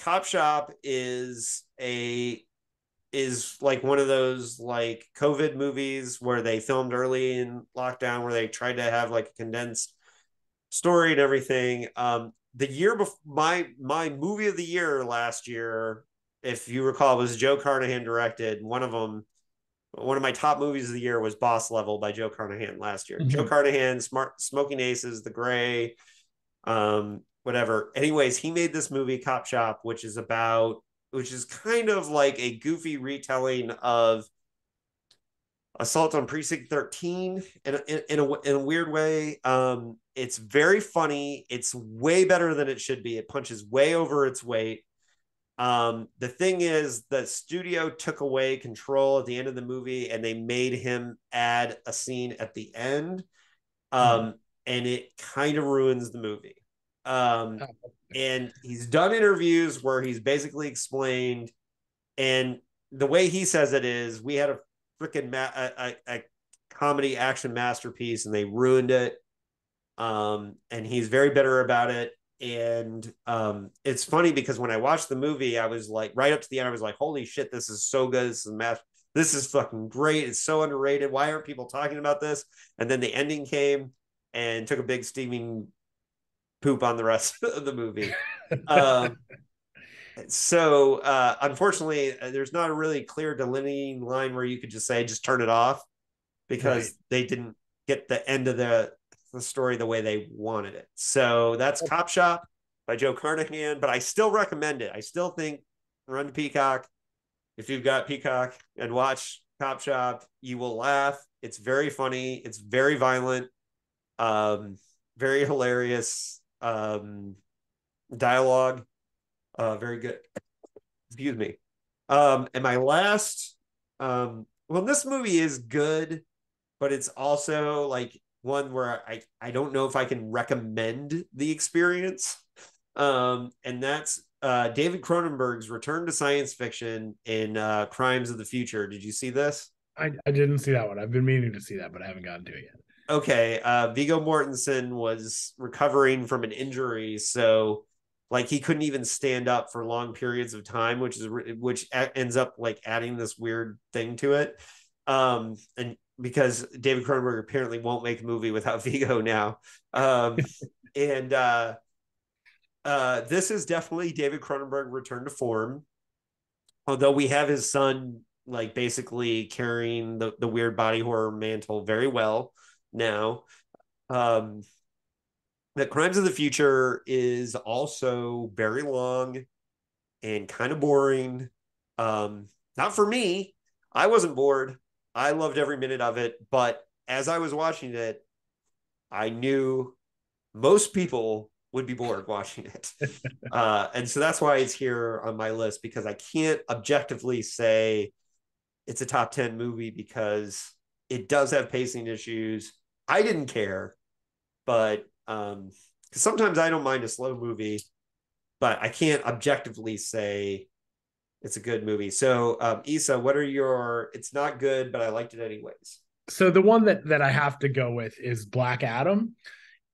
Cop Shop is like one of those like COVID movies where they filmed early in lockdown, where they tried to have like a condensed story and everything. The year before, my movie of the year last year, if you recall, was Joe Carnahan directed. One of my top movies of the year was Boss Level by Joe Carnahan last year. Mm-hmm. Joe Carnahan, Smoking Aces, The Gray, whatever. Anyways, he made this movie Cop Shop, which is kind of like a goofy retelling of Assault on Precinct 13 in a weird way. It's very funny. It's way better than it should be. It punches way over its weight. The thing is, the studio took away control at the end of the movie, and they made him add a scene at the end, and it kind of ruins the movie. And he's done interviews where he's basically explained, and the way he says it is, we had a freaking a comedy action masterpiece, and they ruined it. And he's very bitter about it. And it's funny because when I watched the movie, I was like, right up to the end, I was like, holy shit, this is so good. This is fucking great. It's so underrated. Why aren't people talking about this? And then the ending came and took a big steaming poop on the rest of the movie. So unfortunately, there's not a really clear delineating line where you could just say, just turn it off, because they didn't get the end of the story the way they wanted it. So that's Cop Shop by Joe Carnahan, but I still recommend it. I still think run to Peacock. If you've got Peacock and watch Cop Shop, you will laugh. It's very funny. It's very violent. Very hilarious dialogue. Very good. Excuse me. And my last, well, this movie is good, but it's also like one where I don't know if I can recommend the experience. And that's David Cronenberg's return to science fiction in Crimes of the Future. Did you see this? I didn't see that one. I've been meaning to see that, but I haven't gotten to it yet. Okay. Viggo Mortensen was recovering from an injury, so like he couldn't even stand up for long periods of time, which ends up like adding this weird thing to it. And because David Cronenberg apparently won't make a movie without Viggo now. This is definitely David Cronenberg return to form. Although we have his son like basically carrying the weird body horror mantle very well now. The Crimes of the Future is also very long and kind of boring. Not for me. I wasn't bored. I loved every minute of it, but as I was watching it, I knew most people would be bored watching it. And so that's why it's here on my list, because I can't objectively say it's a top 10 movie because it does have pacing issues. I didn't care, but sometimes I don't mind a slow movie, but I can't objectively say it's a good movie. So Issa, what are your, it's not good, but I liked it anyways. So the one that I have to go with is Black Adam.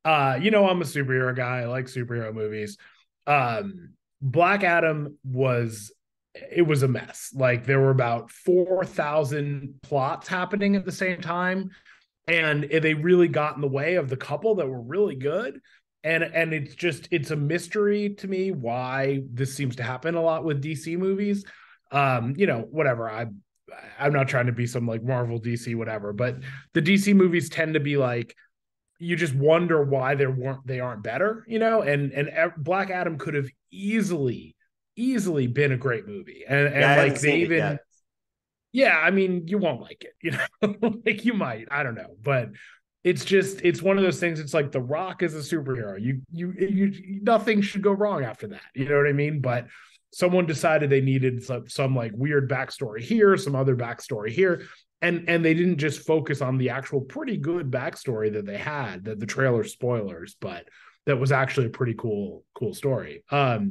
You know, I'm a superhero guy. I like superhero movies. Black Adam was a mess. Like there were about 4,000 plots happening at the same time. And they really got in the way of the couple that were really good. And it's just, it's a mystery to me why this seems to happen a lot with DC movies. You know, whatever. I'm not trying to be some like Marvel, DC, whatever, but the DC movies tend to be like, you just wonder why they aren't better, you know, and Black Adam could have easily been a great movie. And yeah, like they even, yeah, I mean, you won't like it, you know, like you might, I don't know, but it's just, it's one of those things. It's like The Rock is a superhero. You nothing should go wrong after that. You know what I mean? But someone decided they needed some like weird backstory here, some other backstory here. And they didn't just focus on the actual pretty good backstory that they had, that the trailer spoilers, but that was actually a pretty cool story. So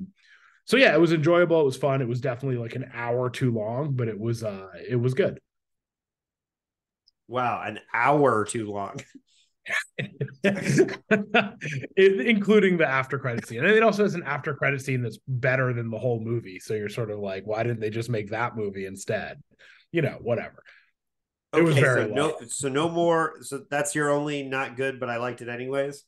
yeah, it was enjoyable. It was fun. It was definitely like an hour too long, but it was good. Wow, an hour or two long. Including the after credit scene. And it also has an after credit scene that's better than the whole movie. So you're sort of like, why didn't they just make that movie instead? You know, whatever. It was very no more. So that's your only not good, but I liked it anyways.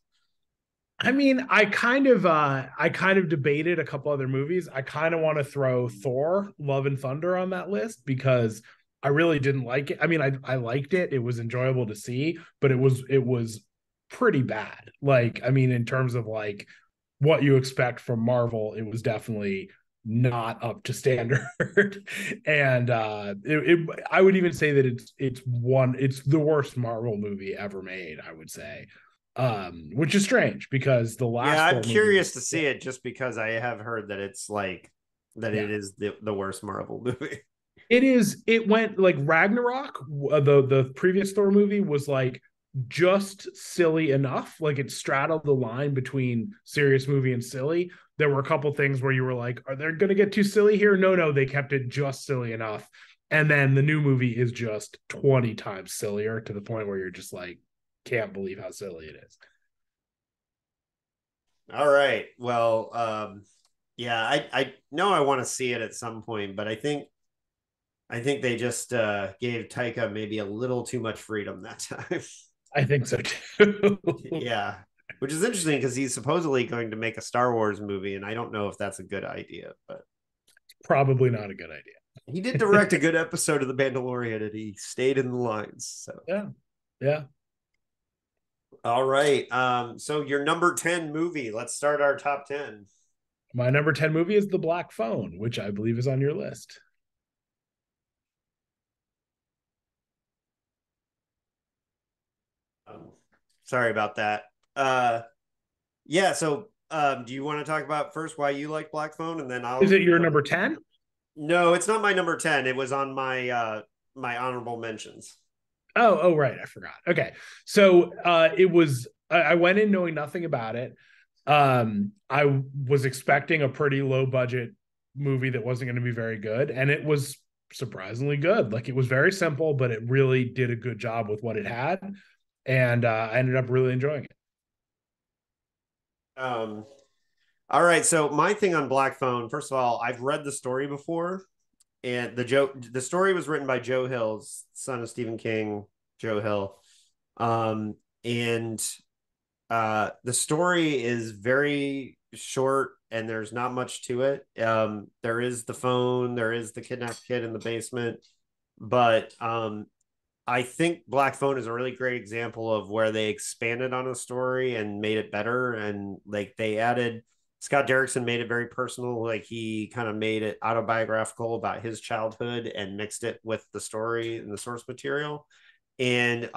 I mean, I kind of debated a couple other movies. I kind of want to throw Thor: Love and Thunder on that list because I really didn't like it. I mean, I liked it. It was enjoyable to see, but it was pretty bad. Like, I mean, in terms of like what you expect from Marvel, it was definitely not up to standard. And I would even say that it's the worst Marvel movie ever made, I would say. Which is strange because the last I'm curious to see it just because I have heard that it's like that it is the worst Marvel movie. It is. It went like Ragnarok, the previous Thor movie, was like just silly enough. Like it straddled the line between serious movie and silly. There were a couple things where you were like, are they going to get too silly here? No, they kept it just silly enough. And then the new movie is just 20 times sillier to the point where you're just like, can't believe how silly it is. All right. Well, I know I want to see it at some point, but I think they just gave Taika maybe a little too much freedom that time. I think so too. Yeah, which is interesting because he's supposedly going to make a Star Wars movie, and I don't know if that's a good idea, but probably not a good idea. He did direct a good episode of The Mandalorian, and he stayed in the lines. So yeah. All right. So your number 10 movie. Let's start our top 10. My number 10 movie is The Black Phone, which I believe is on your list. Sorry about that. So do you want to talk about first why you like Black Phone, and then I'll... Is it your number 10? No, it's not my number 10. It was on my my honorable mentions. Oh, right. I forgot. Okay. So I went in knowing nothing about it. I was expecting a pretty low budget movie that wasn't going to be very good. And it was surprisingly good. Like it was very simple, but it really did a good job with what it had. And I ended up really enjoying it. All right. So my thing on Black Phone, first of all, I've read the story before. And the story was written by Joe Hill, son of Stephen King, Joe Hill. The story is very short and there's not much to it. There is the phone, there is the kidnapped kid in the basement. But I think Black Phone is a really great example of where they expanded on a story and made it better. And like they added... Scott Derrickson made it very personal. Like he kind of made it autobiographical about his childhood and mixed it with the story and the source material. And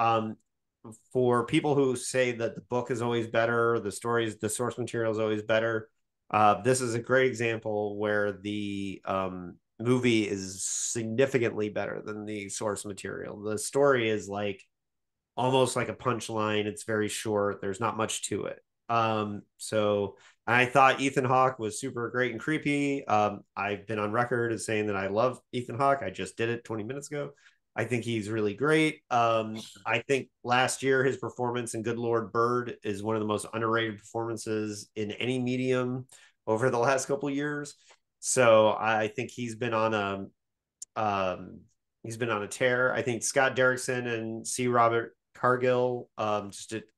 for people who say that the book is always better, the source material is always better. This is a great example where the movie is significantly better than the source material. The story is like almost like a punchline. It's very short. There's not much to it. So I thought Ethan Hawke was super great and creepy. I've been on record as saying that I love Ethan Hawke. I just did it 20 minutes ago. I think he's really great. I think last year his performance in Good Lord Bird is one of the most underrated performances in any medium over the last couple of years. So I think he's been on a tear. I think Scott Derrickson and C. Robert Cargill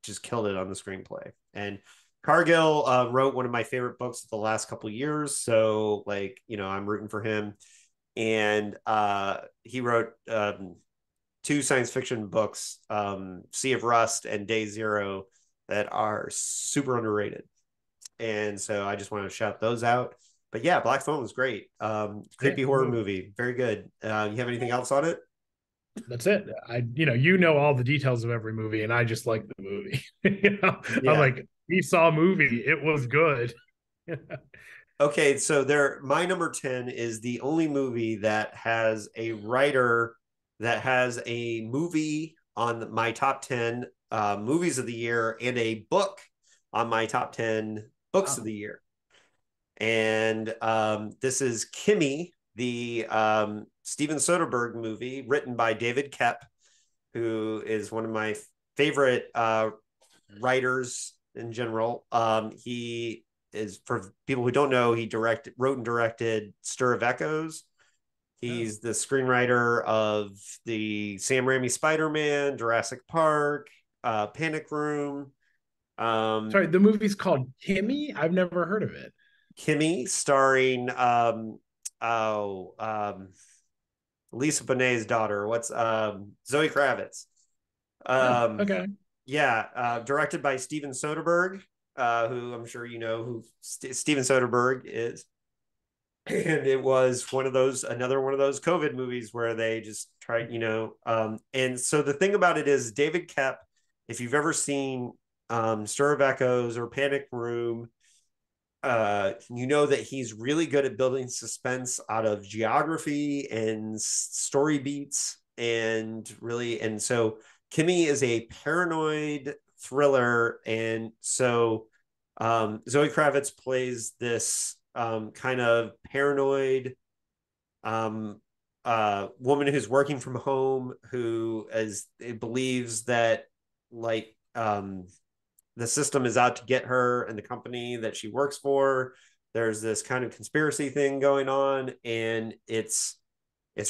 just killed it on the screenplay. And Cargill wrote one of my favorite books of the last couple of years. So like, you know, I'm rooting for him. And he wrote two science fiction books, Sea of Rust and Day Zero, that are super underrated. And so I just want to shout those out. But yeah, Black Phone was great. Creepy horror movie. Very good. You have anything else on it? That's it. You know all the details of every movie, and I just like the movie. You know? Yeah. I'm like, we saw a movie. It was good. Okay, so my number 10 is the only movie that has a writer that has a movie on my top 10 movies of the year and a book on my top 10 books of the year. And this is Kimmy, the Steven Soderbergh movie written by David Koepp, who is one of my favorite writers in general. He is, for people who don't know, he wrote and directed Stir of Echoes. He's the screenwriter of the Sam Raimi Spider-Man, Jurassic Park, Panic Room. Sorry, the movie's called Kimmy? I've never heard of it. Kimmy, starring Lisa Bonet's daughter. What's Zoe Kravitz? Okay. Yeah, directed by Steven Soderbergh, who I'm sure you know who Steven Soderbergh is. And it was another one of those COVID movies where they just tried, and so the thing about it is David Koepp, if you've ever seen Stir of Echoes or Panic Room, that he's really good at building suspense out of geography and story beats, and so Kimmy is a paranoid thriller. And so Zoe Kravitz plays this kind of paranoid woman who's working from home, who believes that the system is out to get her and the company that she works for. There's this kind of conspiracy thing going on, and it's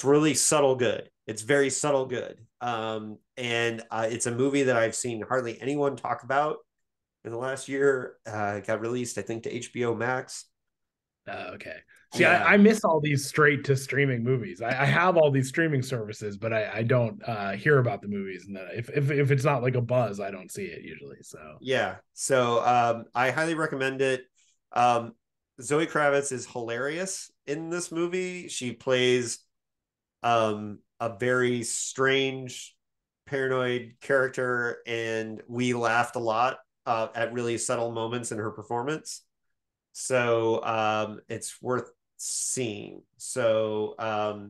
really subtle good. It's very subtle good. It's a movie that I've seen hardly anyone talk about in the last year. It got released, I think, to HBO Max. Okay. See, yeah. I miss all these straight to streaming movies. I have all these streaming services, but I don't hear about the movies, and if it's not like a buzz, I don't see it usually. So yeah. So I highly recommend it. Zoe Kravitz is hilarious in this movie. She plays a very strange, paranoid character, and we laughed a lot at really subtle moments in her performance. So it's worth seeing. So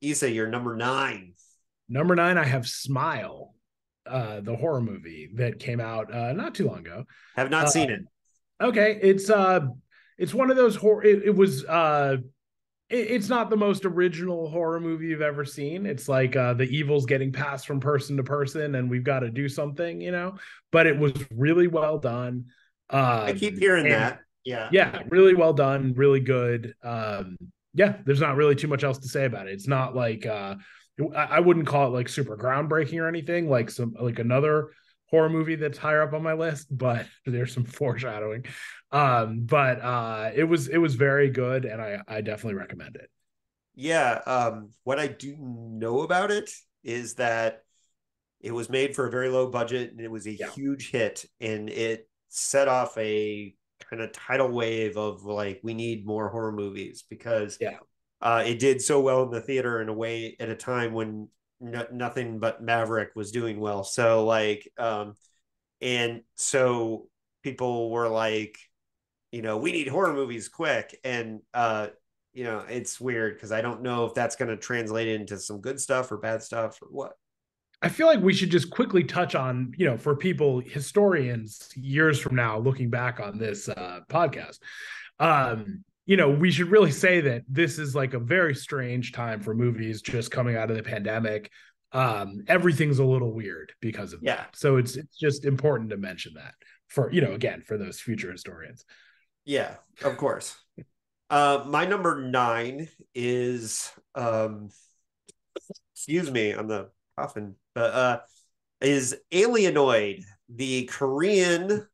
Issa, you're number 9. Number 9, I have Smile, the horror movie that came out not too long ago. Have not seen it. Okay, it's one of those horror. It's not the most original horror movie you've ever seen. It's like the evil's getting passed from person to person, and we've got to do something, But it was really well done. I keep hearing that. Yeah, really well done, really good. There's not really too much else to say about it. It's not like I wouldn't call it like super groundbreaking or anything, like another horror movie that's higher up on my list, but there's some foreshadowing. It was very good, and I definitely recommend it. Yeah, what I do know about it is that it was made for a very low budget, and it was a huge hit, and it set off a kind of tidal wave of we need more horror movies, because it did so well in the theater in a way at a time when nothing but Maverick was doing well. So and so people were we need horror movies quick. And it's weird because I don't know if that's going to translate into some good stuff or bad stuff or what. I feel like we should just quickly touch on, for people, historians, years from now, looking back on this podcast, we should really say that this is a very strange time for movies just coming out of the pandemic. Everything's a little weird because of that. So it's just important to mention that for, again, for those future historians. Yeah, of course. My number 9 is, excuse me, on the often, but is Alienoid, the Korean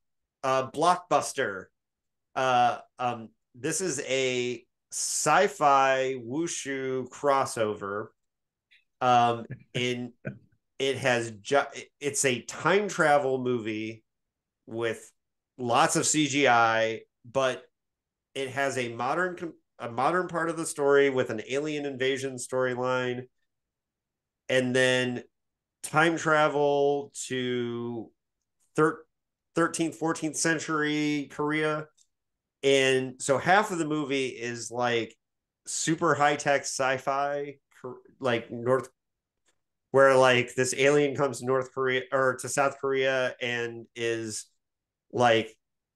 blockbuster. This is a sci-fi wushu crossover, and it's a time travel movie with lots of CGI, but it has a modern part of the story with an alien invasion storyline, and then time travel to 13th, 14th century Korea. And so half of the movie is super high-tech sci-fi, this alien comes to North Korea or to South Korea and is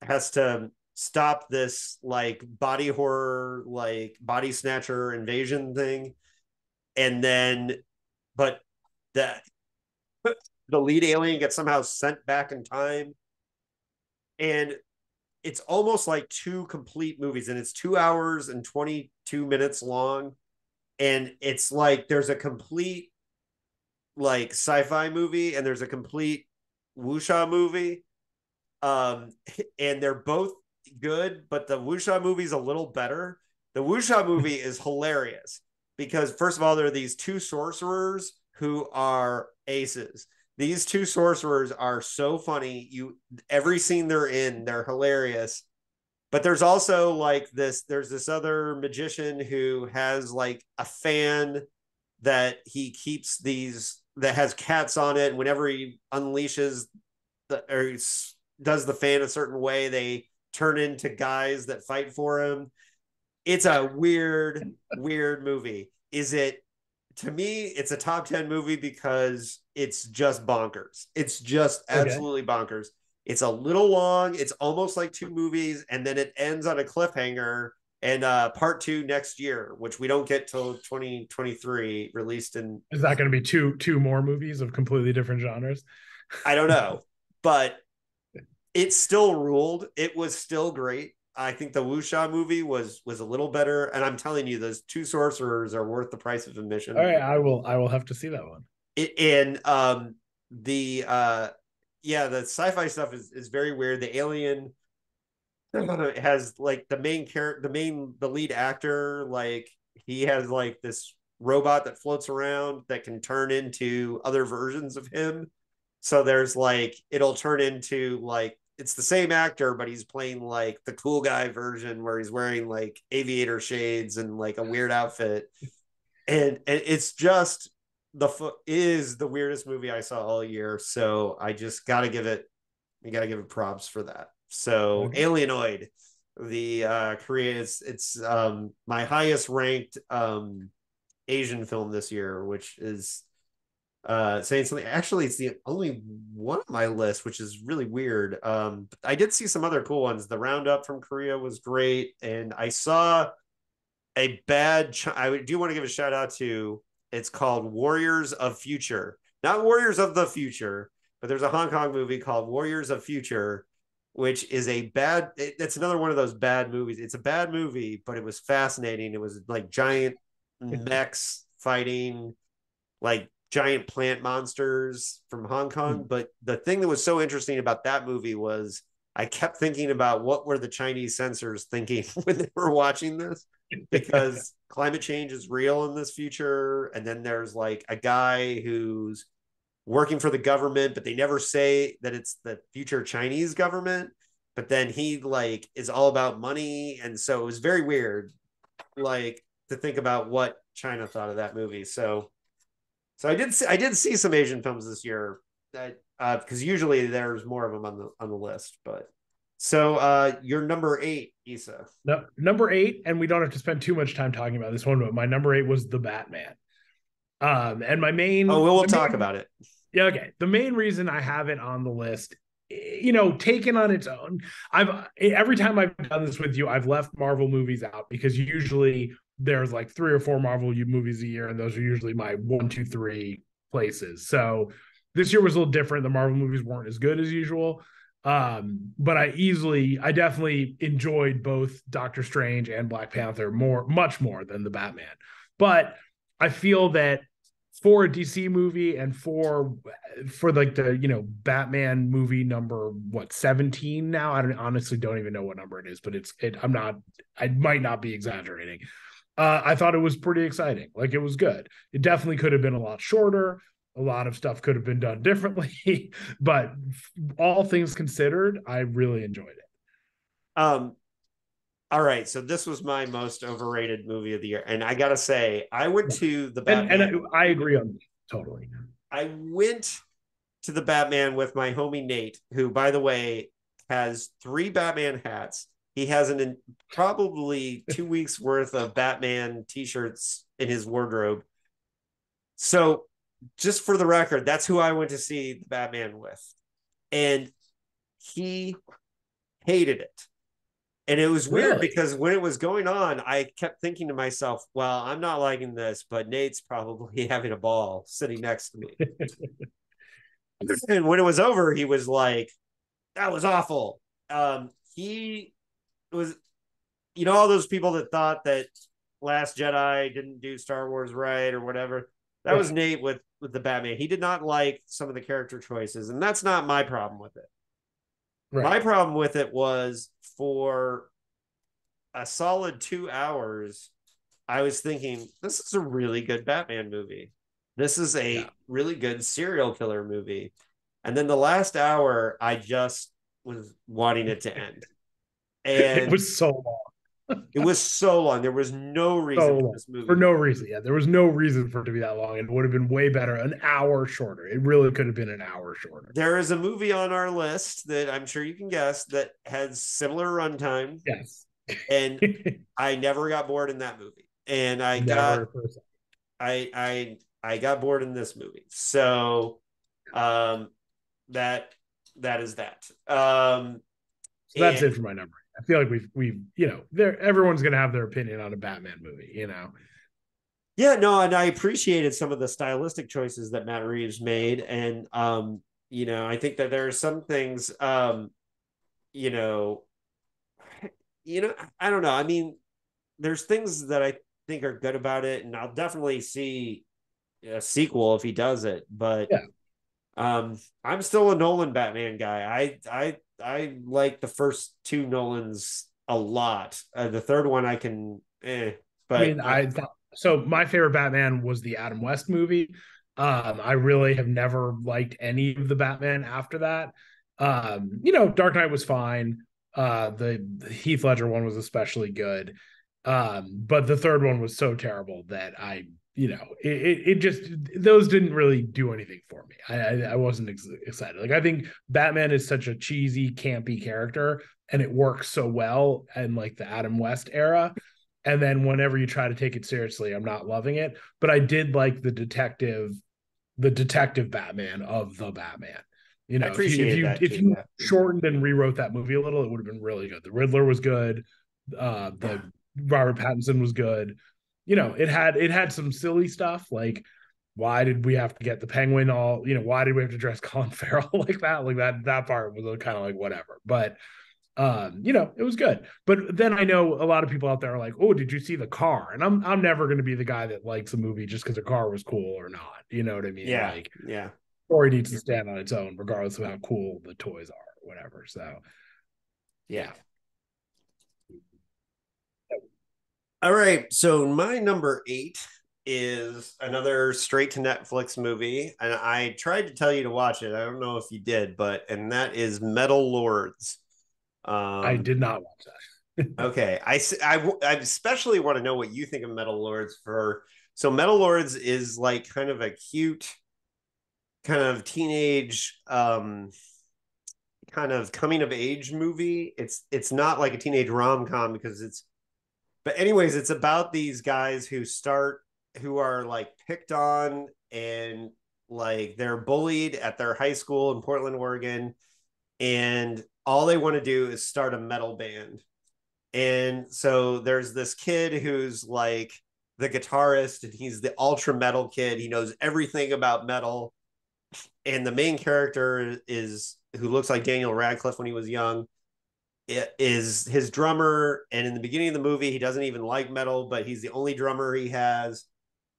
has to stop this body horror, body snatcher invasion thing. And then, but the the lead alien gets somehow sent back in time. And it's almost like two complete movies, and it's 2 hours and 22 minutes long. And it's like, there's a complete like sci-fi movie and there's a complete wuxia movie. And they're both good, but the wuxia movie is a little better. The wuxia movie is hilarious because, first of all, there are these two sorcerers who are aces. These two sorcerers are so funny. Every scene they're in, they're hilarious. But there's also like this, there's this other magician who has like a fan that he keeps these, that has cats on it. And whenever he unleashes or does the fan a certain way, they turn into guys that fight for him. It's a weird, weird movie. To me, it's a top 10 movie because it's just bonkers. It's just absolutely bonkers. It's a little long. It's almost like two movies. And then it ends on a cliffhanger, and part two next year, which we don't get till 2023, released in. Is that going to be two more movies of completely different genres? I don't know, but it still ruled. It was still great. I think the wuxia movie was a little better, and I'm telling you, those two sorcerers are worth the price of admission. All right, I will have to see that one. The sci-fi stuff is very weird. The alien has like the lead actor, like he has like this robot that floats around that can turn into other versions of him. So there's like, it'll turn into like, it's the same actor, but he's playing like the cool guy version where he's wearing like aviator shades and like a weird outfit. And it's just is the weirdest movie I saw all year. So I just gotta give it props for that. So Alienoid, the Korean, it's my highest ranked Asian film this year, which is saying something. Actually, it's the only one on my list, which is really weird. I did see some other cool ones. The Roundup from Korea was great, and I saw a bad. I do want to give a shout out to. It's called Warriors of Future, not Warriors of the Future, but there's a Hong Kong movie called Warriors of Future, which is it's another one of those bad movies. It's a bad movie, but it was fascinating. It was like giant mechs fighting, like. Giant plant monsters from Hong Kong. But the thing that was so interesting about that movie was I kept thinking about what were the Chinese censors thinking when they were watching this, because climate change is real in this future. And then there's like a guy who's working for the government, but they never say that it's the future Chinese government, but then he like is all about money. And so it was very weird, like to think about what China thought of that movie. So I did see some Asian films this year, that because usually there's more of them on the list. But so you're number 8, Issa. No, number 8, and we don't have to spend too much time talking about this one. But my number 8 was The Batman, and my main. Oh, we'll talk about it. Yeah, okay. The main reason I have it on the list, you know, taken on its own, every time I've done this with you, I've left Marvel movies out because usually. There's like 3 or 4 Marvel movies a year, and those are usually my 1, 2, 3 places. So this year was a little different. The Marvel movies weren't as good as usual. But I definitely enjoyed both Doctor Strange and Black Panther much more than the Batman. But I feel that for a DC movie and for like the, you know, Batman movie number, 17 now? I honestly don't even know what number it is, but I might not be exaggerating. I thought it was pretty exciting. Like, it was good. It definitely could have been a lot shorter. A lot of stuff could have been done differently, but all things considered, I really enjoyed it. All right. So this was my most overrated movie of the year. And I got to say, I went to the Batman. And I agree on that. Totally. I went to the Batman with my homie Nate, who, by the way, has 3 Batman hats. He has probably 2 weeks worth of Batman t-shirts in his wardrobe. So just for the record, that's who I went to see the Batman with. And he hated it. And it was weird because when it was going on, I kept thinking to myself, well, I'm not liking this, but Nate's probably having a ball sitting next to me. And when it was over, he was like, that was awful. He was, you know, all those people that thought that Last Jedi didn't do Star Wars right or whatever. That was Nate with the Batman. He did not like some of the character choices, and that's not my problem with it. Right. My problem with it was for a solid 2 hours, I was thinking, this is a really good Batman movie. This is a really good serial killer movie. And then the last hour, I just was wanting it to end. And it was so long. It was so long. There was no reason for this movie. For no reason. Yeah, there was no reason for it to be that long. It would have been way better. An hour shorter. It really could have been an hour shorter. There is a movie on our list that I'm sure you can guess that has similar runtime. Yes. And I never got bored in that movie. And I got bored in this movie. So that is that. So that's it for my number. I feel like we've you know, everyone's gonna have their opinion on a Batman movie, you know. Yeah, no, and I appreciated some of the stylistic choices that Matt Reeves made. And you know, I think that there are some things I don't know. I mean, there's things that I think are good about it, and I'll definitely see a sequel if he does it. But I'm still a Nolan Batman guy. I like the first two Nolans a lot. The third one I can, but I mean, so my favorite Batman was the Adam West movie. I really have never liked any of the Batman after that. You know, Dark Knight was fine. The Heath Ledger one was especially good. But the third one was so terrible that it just, those didn't really do anything for me. I wasn't excited. Like, I think Batman is such a cheesy, campy character, and it works so well in like the Adam West era. And then whenever you try to take it seriously, I'm not loving it. But I did like the detective Batman of the Batman. You know, if you shortened and rewrote that movie a little, it would have been really good. The Riddler was good. The Robert Pattinson was good. You know, it had some silly stuff, like why did we have to get the Penguin all? You know, why did we have to dress Colin Farrell like that? Like that part was kind of like whatever. But you know, it was good. But then I know a lot of people out there are like, oh, did you see the car? And I'm never going to be the guy that likes a movie just because a car was cool or not. You know what I mean? Yeah. Like, yeah. Story needs to stand on its own, regardless of how cool the toys are or whatever. So, yeah. All right. So my number 8 is another straight to Netflix movie. And I tried to tell you to watch it. I don't know if you did, and that is Metal Lords. I did not watch that. Okay. I especially want to know what you think of Metal Lords. So Metal Lords is like kind of a cute, kind of teenage kind of coming of age movie. It's not like a teenage rom-com but anyways it's about these guys who are like picked on, and like they're bullied at their high school in Portland, Oregon, and all they want to do is start a metal band. And so there's this kid who's like the guitarist, and he's the ultra metal kid. He knows everything about metal. And the main character who looks like Daniel Radcliffe when he was young, is his drummer. And in the beginning of the movie, he doesn't even like metal, but he's the only drummer he has.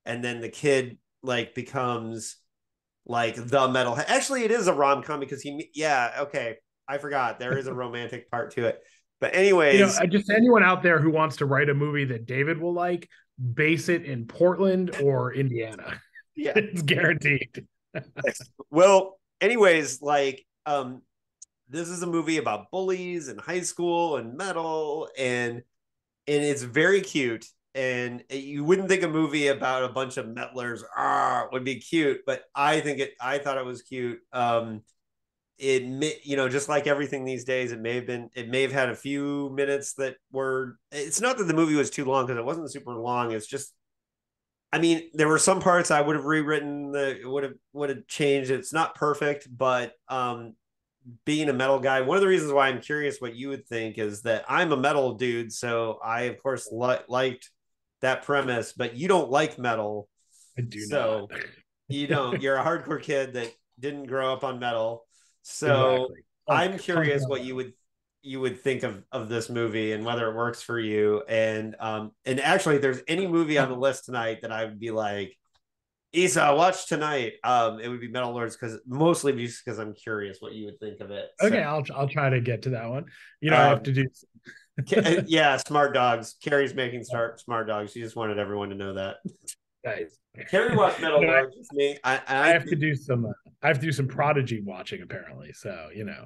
And then the kid like becomes like the metal. Actually, it is a rom-com because I forgot. There is a romantic part to it. But anyways, you know, just anyone out there who wants to write a movie that David will like, base it in Portland or Indiana. Yeah, it's guaranteed. Well, anyways, like this is a movie about bullies and high school and metal, and it's very cute. And you wouldn't think a movie about a bunch of metalers would be cute, but I thought it was cute. It, you know, just like everything these days, it may have had a few minutes that were. It's not that the movie was too long, because it wasn't super long. It's just, I mean, there were some parts I would have rewritten that would have changed. It's not perfect, but being a metal guy, one of the reasons why I'm curious what you would think is that I'm a metal dude. So I, of course, liked that premise, but you don't like metal. I do not. You don't. You're a hardcore kid that didn't grow up on metal. So exactly. I'm curious what you would think of this movie and whether it works for you. And actually, if there's any movie on the list tonight that I would be like, Isa, watch tonight, it would be Metal Lords, mostly because I'm curious what you would think of it. Okay, so I'll try to get to that one. You don't have to do. Yeah, Smart Dogs. Carrie's making Smart Dogs. She just wanted everyone to know that. Nice. Carrie watched Metal Lords with me. I have to do some. I have to do some Prodigy watching apparently. So you know.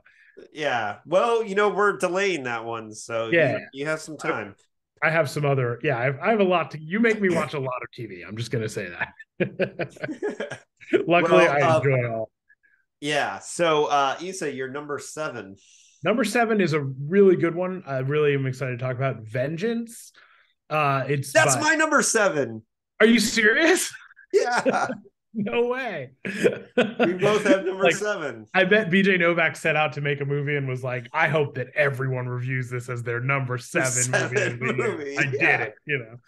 Yeah. Well, you know, we're delaying that one, so yeah, you have some time. I have some other. Yeah, I have a lot to. You make me watch a lot of TV. I'm just gonna say that. Luckily, I enjoy it all. Yeah. So, Isa, you're number 7. Number 7 is a really good one. I really am excited to talk about Vengeance. That's my number 7. Are you serious? Yeah. No way. We both have number 7. I bet BJ Novak set out to make a movie and was like, I hope that everyone reviews this as their number 7 movie. I did it, you know.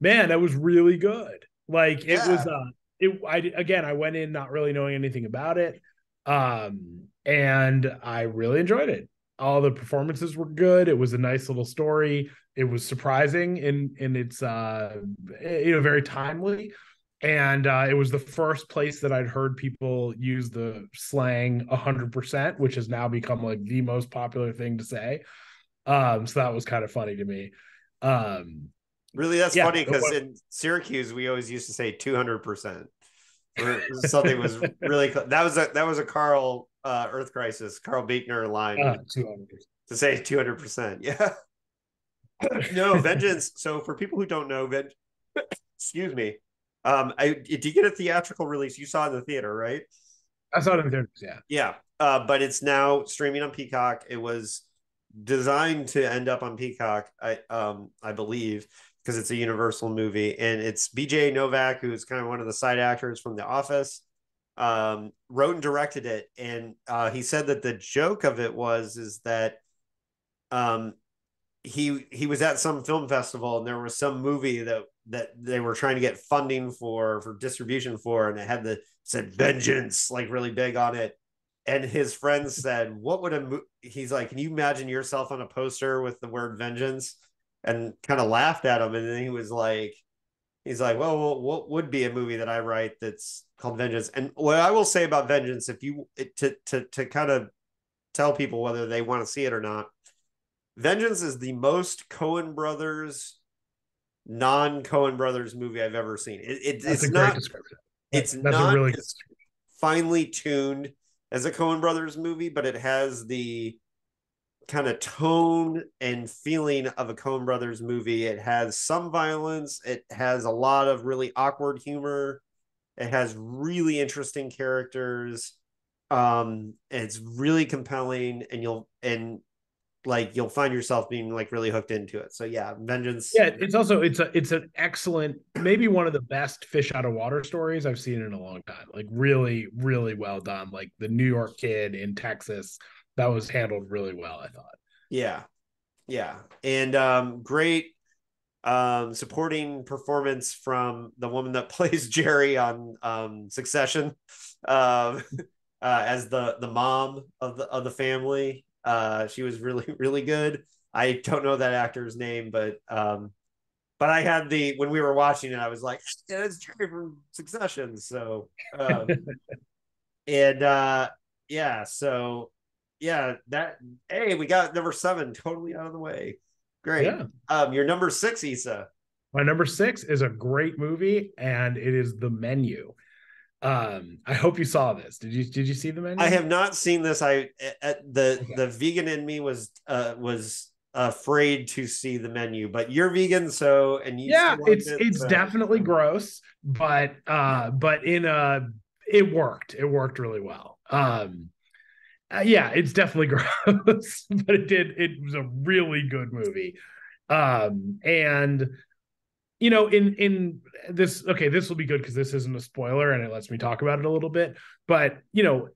Man, that was really good. Like it was I went in not really knowing anything about it. And I really enjoyed it. All the performances were good. It was a nice little story. It was surprising in its very timely. And it was the first place that I'd heard people use the slang 100%, which has now become like the most popular thing to say. So that was kind of funny to me. Really, that's funny because in Syracuse, we always used to say 200%. Something was really that was a Carl Earth Crisis, Carl Buechner line to say 200%. Yeah. No, Vengeance. So for people who don't know, excuse me. Did you get a theatrical release? You saw it in the theater, right? I saw it in the theater, yeah. Yeah, but it's now streaming on Peacock. It was designed to end up on Peacock, I believe, because it's a Universal movie. And it's BJ Novak, who is kind of one of the side actors from The Office, wrote and directed it. And he said that the joke of it is that he was at some film festival and there was some movie that they were trying to get funding for distribution for, and it had said Vengeance like really big on it. And his friend said, he's like, can you imagine yourself on a poster with the word Vengeance? And kind of laughed at him. And then he's like, well, what would be a movie that I write that's called Vengeance? And what I will say about Vengeance, if you to kind of tell people whether they want to see it or not, Vengeance is the most Coen Brothers, non-Coen Brothers movie I've ever seen. It's not finely tuned as a Coen Brothers movie, but it has the kind of tone and feeling of a Coen Brothers movie. It has some violence. It has a lot of really awkward humor. It has really interesting characters. It's really compelling, and you'll find yourself being like really hooked into it. So yeah, Vengeance. Yeah, it's an excellent, maybe one of the best fish out of water stories I've seen in a long time. Like really, really well done. Like the New York kid in Texas, that was handled really well, I thought. Yeah, yeah, and great supporting performance from the woman that plays Jerry on Succession, as the mom of the family. She was really, really good. I don't know that actor's name, but I had when we were watching it, I was like, yeah, it's Jerry from Succession. So, we got number 7 totally out of the way. Great. Yeah. Your number 6, Isa. My number 6 is a great movie, and it is The Menu. I hope you saw this. Did you see The Menu? I have not seen this. The vegan in me was afraid to see The Menu, but you're vegan, so it's definitely gross, but it worked. It worked really well. Yeah, it's definitely gross, but it was a really good movie. And you know, in this, okay, this will be good because this isn't a spoiler and it lets me talk about it a little bit. But, you know,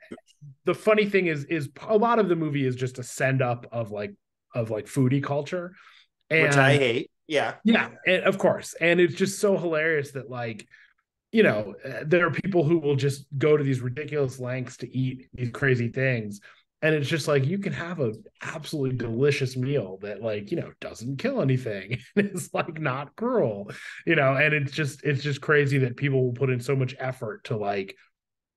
the funny thing is a lot of the movie is just a send up of foodie culture. Which I hate. Yeah. Yeah. And of course. And it's just so hilarious that you know, there are people who will just go to these ridiculous lengths to eat these crazy things. And it's just like, you can have an absolutely delicious meal that, like, you know, doesn't kill anything. It's like not cruel, you know, and it's just crazy that people will put in so much effort to like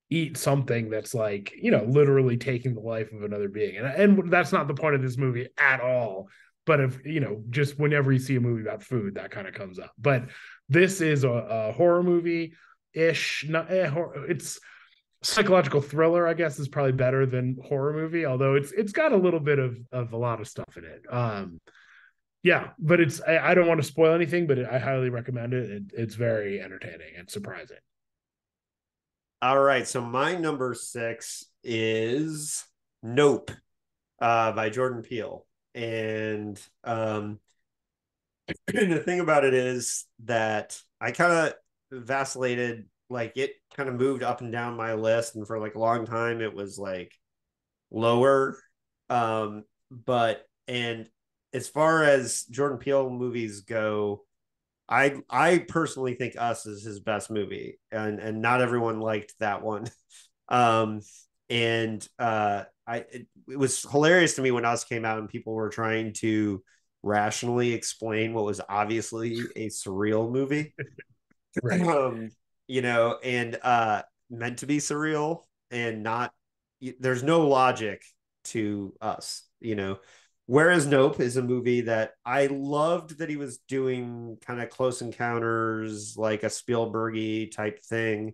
eat something that's like, you know, literally taking the life of another being. And that's not the point of this movie at all. But if, you know, just whenever you see a movie about food, that kind of comes up. But this is a horror movie-ish. It's psychological thriller, I guess, is probably better than horror movie, although it's got a little bit of a lot of stuff in it. Yeah, but it's I don't want to spoil anything, but I highly recommend it. It's very entertaining and surprising. All right, so my number 6 is Nope by Jordan Peele. And the thing about it is that I kind of vacillated. Like, it kind of moved up and down my list, and for like a long time it was like lower, and as far as Jordan Peele movies go, I personally think Us is his best movie, and not everyone liked that one. It was hilarious to me when Us came out and people were trying to rationally explain what was obviously a surreal movie. Right. You know, and meant to be surreal, and not, there's no logic to Us, you know, whereas Nope is a movie that I loved that he was doing kind of Close Encounters, like a Spielberg-y type thing.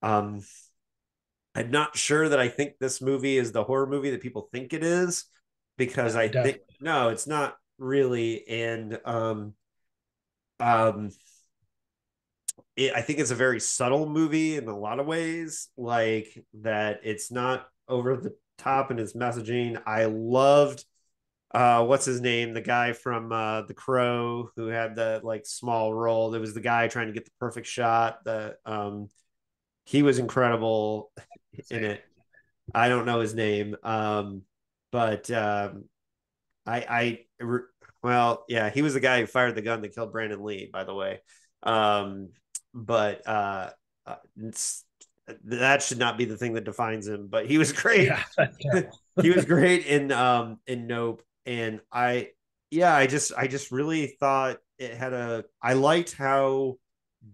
I'm not sure that I think this movie is the horror movie that people think it is, because I think no, it's not really. And I think it's a very subtle movie in a lot of ways, like that it's not over the top in its messaging. I loved, what's his name? The guy from The Crow, who had the like small role. There was the guy trying to get the perfect shot. He was incredible in it. I don't know his name. He was the guy who fired the gun that killed Brandon Lee, by the way. That should not be the thing that defines him, but he was great. Yeah. He was great in Nope. And I just really thought it had I liked how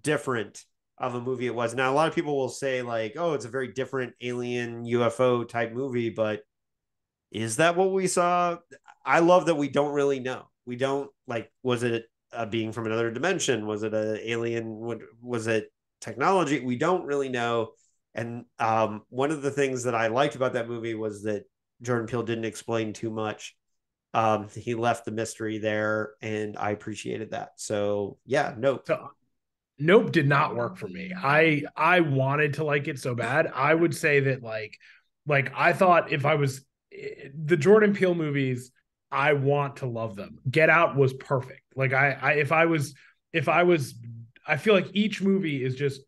different of a movie it was. Now, a lot of people will say like, oh, it's a very different alien UFO type movie, but is that what we saw? I love that we don't really know. We don't like, was it a being from another dimension? Was it an alien? Was it technology? We don't really know. And one of the things that I liked about that movie was that Jordan Peele didn't explain too much. He left the mystery there, and I appreciated that. So yeah, Nope. So, Nope did not work for me. I wanted to like it so bad. I would say that like I thought if I was the Jordan Peele movies, I want to love them. Get Out was perfect. Like I feel like each movie is just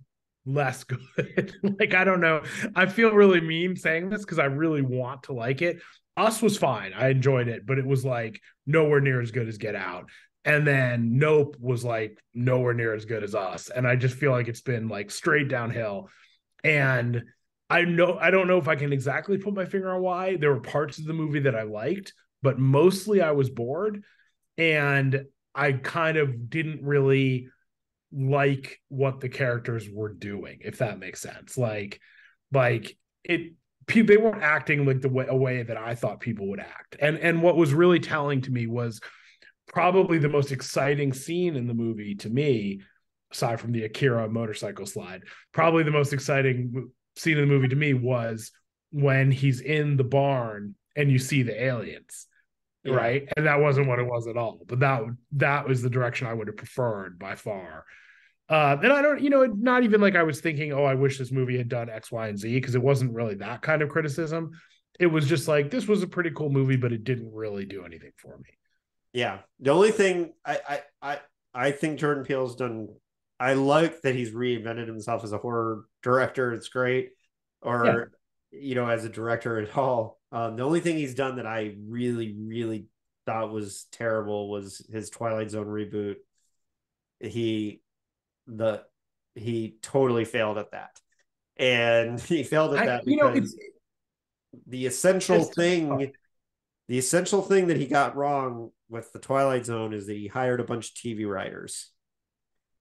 less good. Like, I don't know. I feel really mean saying this because I really want to like it. Us was fine. I enjoyed it, but it was like nowhere near as good as Get Out. And then Nope was like nowhere near as good as Us. And I just feel like it's been like straight downhill. And I don't know if I can exactly put my finger on why. There were parts of the movie that I liked, but mostly I was bored. And I kind of didn't really like what the characters were doing, if that makes sense. They weren't acting like a way that I thought people would act. And what was really telling to me was probably the most exciting scene in the movie to me, aside from the Akira motorcycle slide, probably the most exciting scene in the movie to me was when he's in the barn and you see the aliens. Yeah. Right. And that wasn't what it was at all, but that was the direction I would have preferred by far. And I don't, you know, not even like I was thinking, oh, I wish this movie had done X, Y, and Z, because it wasn't really that kind of criticism. It was just like, this was a pretty cool movie, but it didn't really do anything for me. Yeah. The only thing I think Jordan Peele's done, I like that he's reinvented himself as a horror director. It's great. Or, yeah, you know, as a director at all. The only thing he's done that I really, really thought was terrible was his Twilight Zone reboot. he totally failed at that. And he failed at that because the essential thing that he got wrong with the Twilight Zone is that he hired a bunch of TV writers.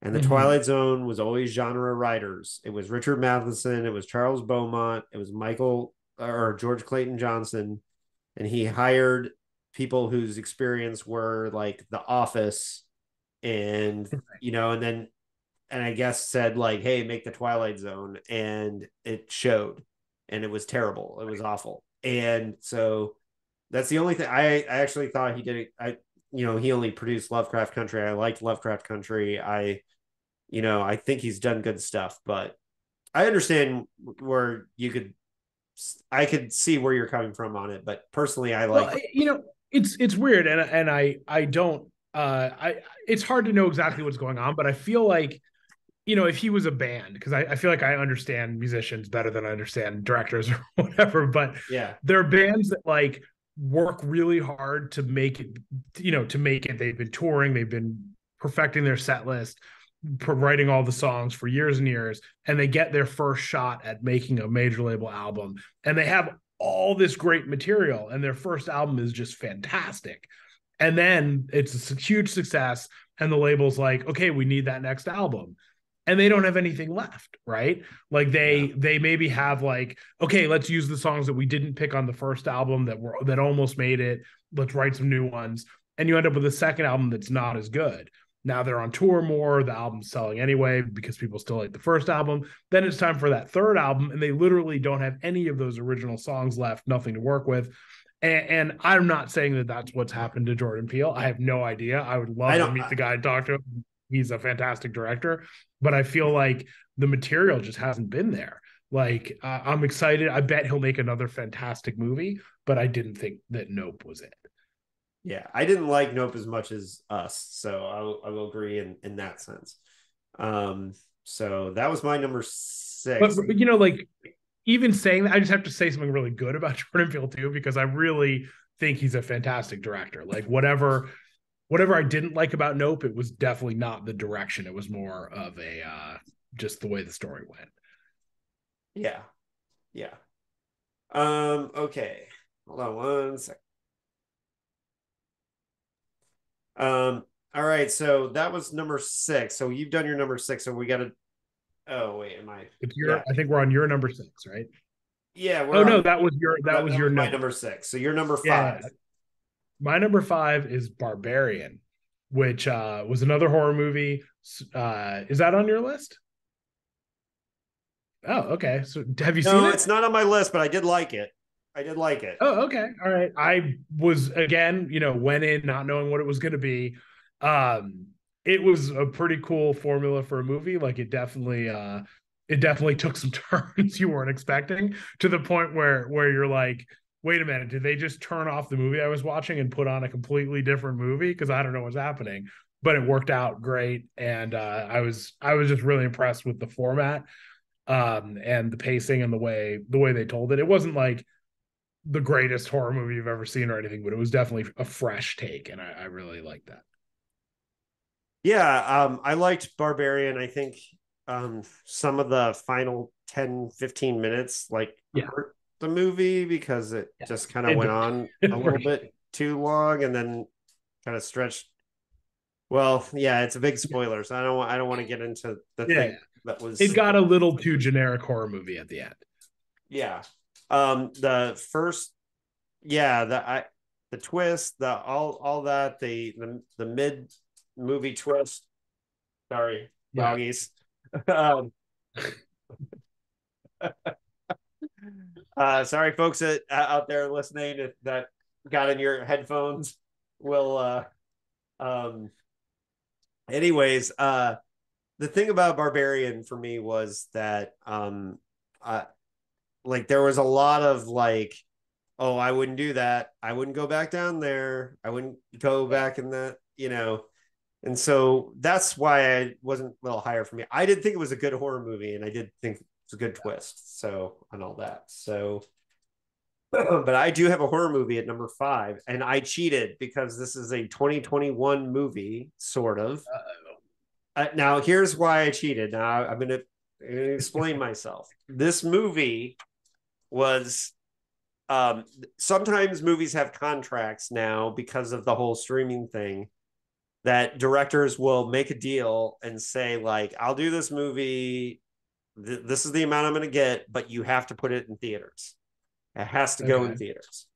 And the mm-hmm. Twilight Zone was always genre writers. It was Richard Matheson. It was Charles Beaumont. It was Michael or George Clayton Johnson. And he hired people whose experience were like The Office and, you know, and I guess said like, hey, make the Twilight Zone. And it showed, and it was terrible. It was awful. And so that's the only thing I actually thought he did. He only produced Lovecraft Country. I liked Lovecraft Country. I think he's done good stuff, but I understand where I could see where you're coming from on it, but personally I like, it's weird. And it's hard to know exactly what's going on, but I feel like, if he was a band, because I feel like I understand musicians better than I understand directors or whatever, but yeah, there are bands that like work really hard to make it, they've been touring, they've been perfecting their set list, writing all the songs for years and years, and they get their first shot at making a major label album, and they have all this great material, and their first album is just fantastic, and then it's a huge success, and the label's like, okay, we need that next album, and they don't have anything left, right? Like they maybe have like, okay, let's use the songs that we didn't pick on the first album that almost made it, let's write some new ones, and you end up with a second album that's not as good. Now they're on tour more, the album's selling anyway because people still like the first album. Then it's time for that third album, and they literally don't have any of those original songs left, nothing to work with. And I'm not saying that that's what's happened to Jordan Peele. I have no idea. I would love to meet the guy and talk to him. He's a fantastic director, but I feel like the material just hasn't been there. Like, I'm excited. I bet he'll make another fantastic movie, but I didn't think that Nope was it. Yeah, I didn't like Nope as much as Us, so I will agree in that sense. So that was my number 6. But even saying that, I just have to say something really good about Jordan Peele too, because I really think he's a fantastic director. Like whatever I didn't like about Nope, it was definitely not the direction. It was more of a just the way the story went. Yeah, yeah. Okay, hold on one second. All right, so that was number 6. So you've done your number 6, so we gotta I think we're on your number 6, right? Yeah, that was your number 6. So your number 5. Yeah. My number 5 is Barbarian, which was another horror movie. Is that on your list? Oh, okay. So have you seen it? No, it's not on my list, but I did like it. Oh, okay. All right. I was, again, went in not knowing what it was going to be. It was a pretty cool formula for a movie. Like it definitely took some turns you weren't expecting, to the point where you're like, wait a minute, did they just turn off the movie I was watching and put on a completely different movie? Because I don't know what's happening, but it worked out great. And I was just really impressed with the format and the pacing and the way they told it. It wasn't like the greatest horror movie you've ever seen or anything, but it was definitely a fresh take, and I really liked that. Yeah, I liked Barbarian. I think some of the final 10-15 minutes hurt the movie because it just kind of went on a little bit too long, and then kind of stretched. Well, yeah, it's a big spoiler, so I don't want to get into the thing that was. It got a little too generic horror movie at the end. Yeah. The twist, the mid movie twist. Sorry, doggies. Sorry, folks out there listening, if that got in your headphones. Anyways, the thing about Barbarian for me was that there was a lot of oh, I wouldn't do that. I wouldn't go back down there. I wouldn't go back in that, And so that's why I wasn't a little higher for me. I did think it was a good horror movie, and I did think it's a good twist. So, and all that. So, but I do have a horror movie at number 5, and I cheated because this is a 2021 movie, sort of. Now, here's why I cheated. Now, I'm going to explain myself. This movie was... sometimes movies have contracts now because of the whole streaming thing that directors will make a deal and say, like, I'll do this movie. This is the amount I'm going to get, but you have to put it in theaters. It has to go in theaters.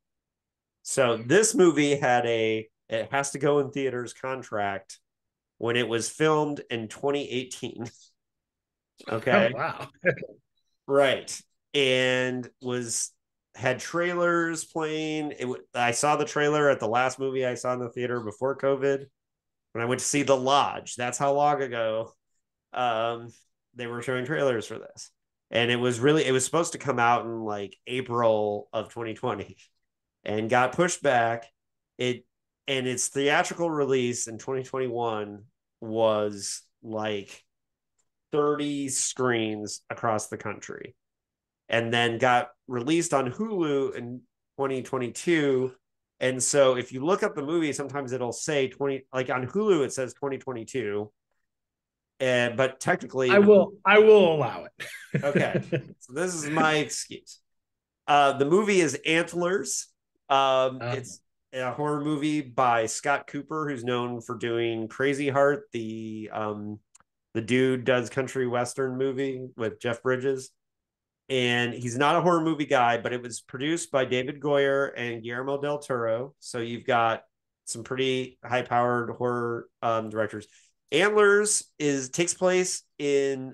So this movie had a, it has to go in theaters contract when it was filmed in 2018. Okay. Oh, wow. Right. And was, had trailers playing. I saw the trailer at the last movie I saw in the theater before COVID when I went to see The Lodge. That's how long ago they were showing trailers for this. And it was really, it was supposed to come out in like April of 2020 and got pushed back. It, and its theatrical release in 2021 was like 30 screens across the country, and then got released on Hulu in 2022. And so if you look up the movie, sometimes it'll say 20, like on Hulu, it says 2022. And, but technically I will allow it. Okay. So this is my excuse. The movie is Antlers. It's a horror movie by Scott Cooper, who's known for doing Crazy Heart. The dude does country western movie with Jeff Bridges. And he's not a horror movie guy, but it was produced by David Goyer and Guillermo del Toro. So you've got some pretty high-powered horror directors. Antlers takes place in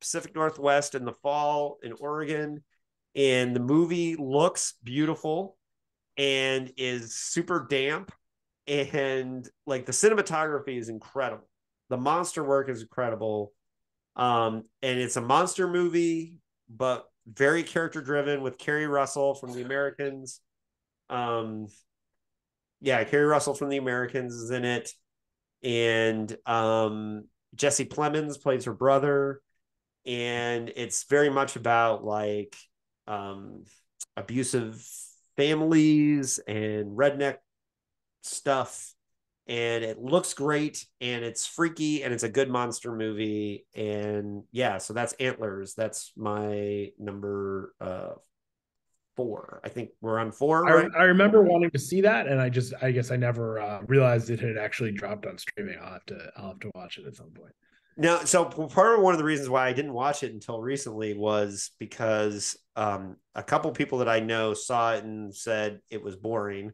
Pacific Northwest in the fall in Oregon. And the movie looks beautiful and is super damp. And like the cinematography is incredible. The monster work is incredible. And it's a monster movie, but very character driven, with Kerry Russell from The Americans. Kerry Russell from The Americans is in it. And Jesse Plemons plays her brother. And it's very much about like abusive families and redneck stuff. And it looks great, and it's freaky, and it's a good monster movie. And yeah, so that's Antlers. That's my number 4. I think we're on 4, right? I remember wanting to see that, and I guess I never realized it had actually dropped on streaming. I'll have to watch it at some point. No, so part of one of the reasons why I didn't watch it until recently was because a couple people that I know saw it and said it was boring.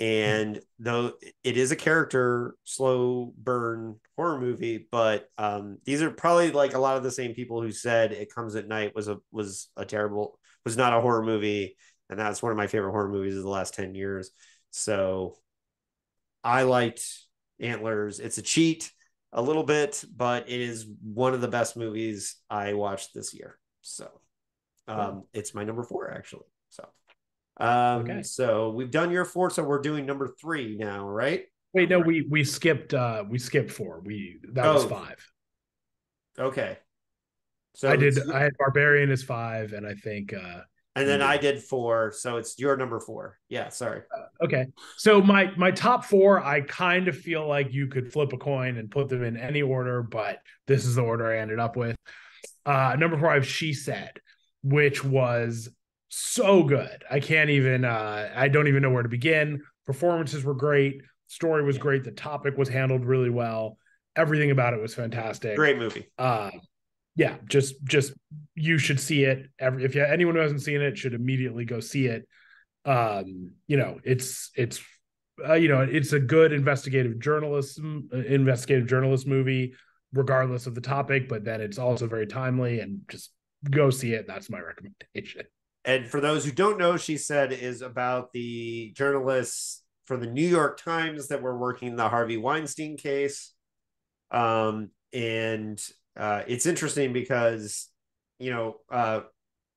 And though it is a character slow burn horror movie, but these are probably like a lot of the same people who said It Comes at Night was not a horror movie, and that's one of my favorite horror movies of the last 10 years. So I liked Antlers. It's a cheat a little bit, but it is one of the best movies I watched this year. So it's my number 4 actually. So. So we've done your 4, so we're doing number 3 now, right? Wait, no, we skipped 4. That was 5. Okay. So I had Barbarian as 5, and I think and then I did 4, so it's your number 4. Yeah, sorry. Okay. So my top 4, I kind of feel like you could flip a coin and put them in any order, but this is the order I ended up with. Number 4, I have She Said, which was so good. I can't even I don't even know where to begin. Performances were great, story was great, the topic was handled really well, everything about it was fantastic. Great movie. Just you should see it. Anyone who hasn't seen it should immediately go see it. It's a good investigative journalist movie regardless of the topic, but then it's also very timely, and just go see it. That's my recommendation. And for those who don't know, She Said is about the journalists for the New York Times that were working the Harvey Weinstein case. It's interesting because,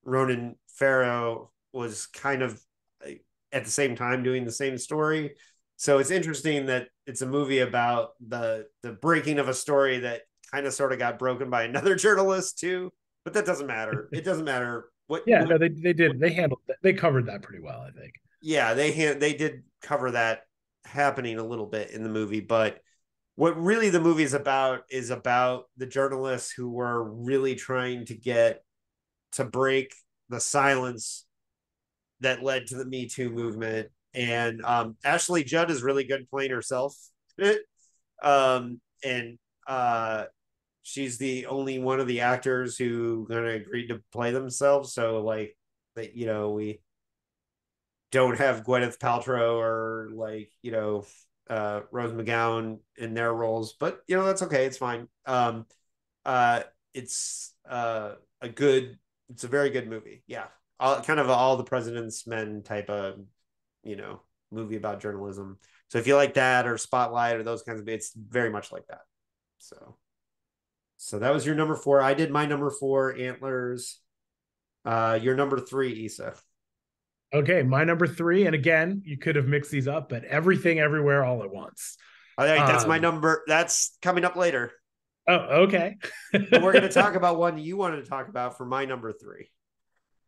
Ronan Farrow was kind of at the same time doing the same story. So it's interesting that it's a movie about the breaking of a story that kind of sort of got broken by another journalist too. But that doesn't matter. It doesn't matter. They handled that. They covered that pretty well, I think. Yeah, they did cover that happening a little bit in the movie, but what really the movie is about the journalists who were really trying to get to break the silence that led to the Me Too movement. And Ashley Judd is really good playing herself. She's the only one of the actors who kind of agreed to play themselves. So like that, you know, we don't have Gwyneth Paltrow or like, you know, Rose McGowan in their roles, but you know, that's okay. It's fine. It's a very good movie. Yeah. Kind of all the President's Men type of, you know, movie about journalism. So if you like that or Spotlight or those kinds of, it's very much like that. So that was your number 4. I did my number 4, Antlers. Your number 3, Issa. Okay, my number 3. And again, you could have mixed these up, but Everything Everywhere All at Once. All right, that's my number. That's coming up later. Oh, okay. But we're going to talk about one you wanted to talk about for my number 3.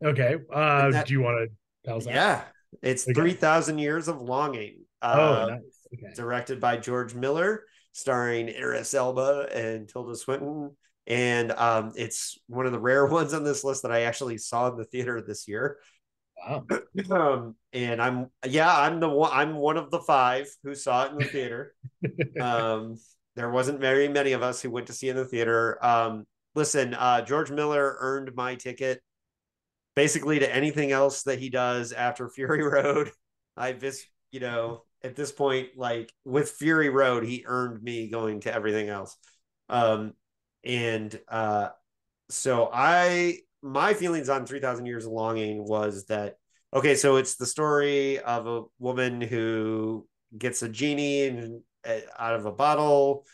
Okay. Do you want to tell us? Yeah, it's 3,000 Years of Longing. Nice. Okay. Directed by George Miller, starring Idris Elba and Tilda Swinton. And it's one of the rare ones on this list that I actually saw in the theater this year. Wow. And I'm one of the 5 who saw it in the theater. There wasn't very many of us who went to see it in the theater. George Miller earned my ticket basically to anything else that he does after Fury Road. At this point, like with Fury Road, he earned me going to everything else. My feelings on 3,000 Years of Longing was that, okay, so it's the story of a woman who gets a genie out of a bottle,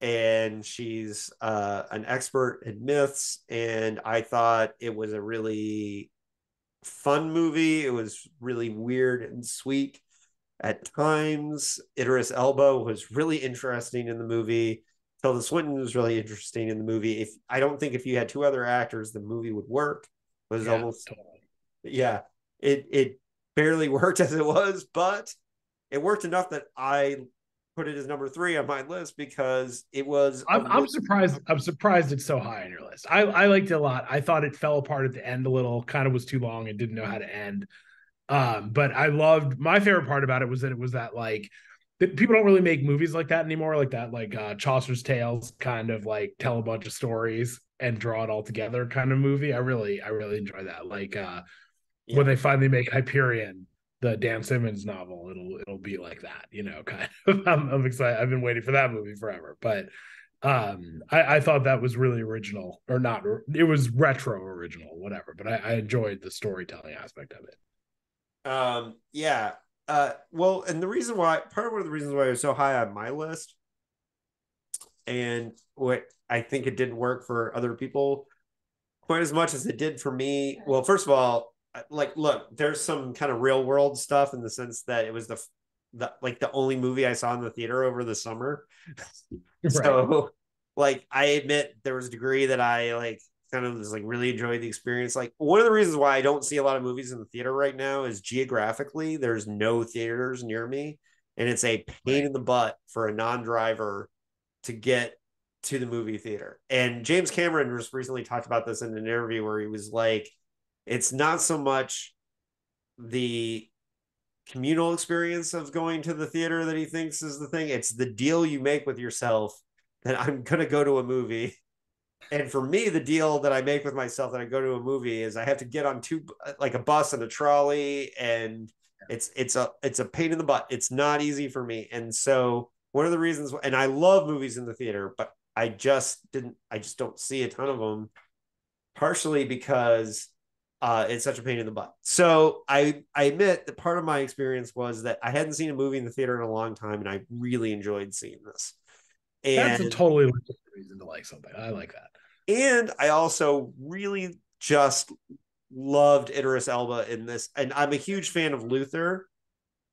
and she's an expert in myths. And I thought it was a really fun movie. It was really weird and sweet. At times, Idris Elba was really interesting in the movie. Tilda Swinton was really interesting in the movie. I don't think if you had 2 other actors, the movie would work. It was It barely worked as it was, but it worked enough that I put it as number 3 on my list because it was. I'm surprised it's so high on your list. I liked it a lot. I thought it fell apart at the end a little. Kind of was too long and didn't know how to end. But I loved, my favorite part about it was that people don't really make movies like that anymore. Chaucer's Tales, kind of like tell a bunch of stories and draw it all together kind of movie. I really enjoy that. When they finally make Hyperion, the Dan Simmons novel, it'll be like that, you know, kind of, I'm excited. I've been waiting for that movie forever, but, I thought that was really original or not. It was retro original, whatever, but I enjoyed the storytelling aspect of it. One of the reasons why it was so high on my list, and what I think it didn't work for other people quite as much as it did for me. Well, first of all, there's some kind of real world stuff in the sense that it was the only movie I saw in the theater over the summer. Right. So I admit there was a degree that I kind of just really enjoyed the experience. One of the reasons why I don't see a lot of movies in the theater right now is geographically there's no theaters near me, and it's a pain in the butt for a non-driver to get to the movie theater. And James Cameron just recently talked about this in an interview where he was like, it's not so much the communal experience of going to the theater that he thinks is the thing, it's the deal you make with yourself that I'm gonna go to a movie. And for me, the deal that I make with myself that I go to a movie is I have to get on a bus and a trolley, and it's a pain in the butt. It's not easy for me. And so one of the reasons, and I love movies in the theater, but I just don't see a ton of them, partially because it's such a pain in the butt. So I admit that part of my experience was that I hadn't seen a movie in the theater in a long time, and I really enjoyed seeing this. That's a totally legit reason to like something. I like that. And I also really just loved Idris Elba in this. And I'm a huge fan of Luther,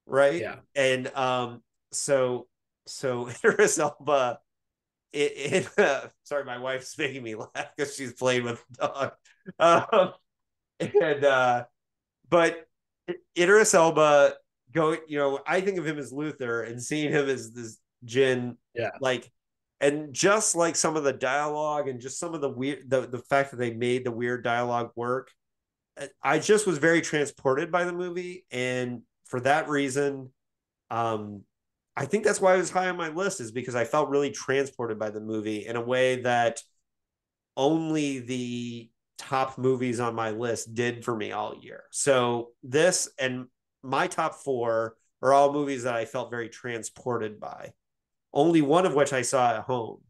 right? Yeah. And so Idris Elba, sorry, my wife's making me laugh because she's playing with the dog. But Idris Elba, I think of him as Luther, and seeing him as this Jin. Yeah. Like, and just like some of the dialogue and just some of the weird, the fact that they made the weird dialogue work, I just was very transported by the movie. And for that reason, I think that's why it was high on my list, is because I felt really transported by the movie in a way that only the top movies on my list did for me all year. So this and my top four are all movies that I felt very transported by, only one of which I saw at home.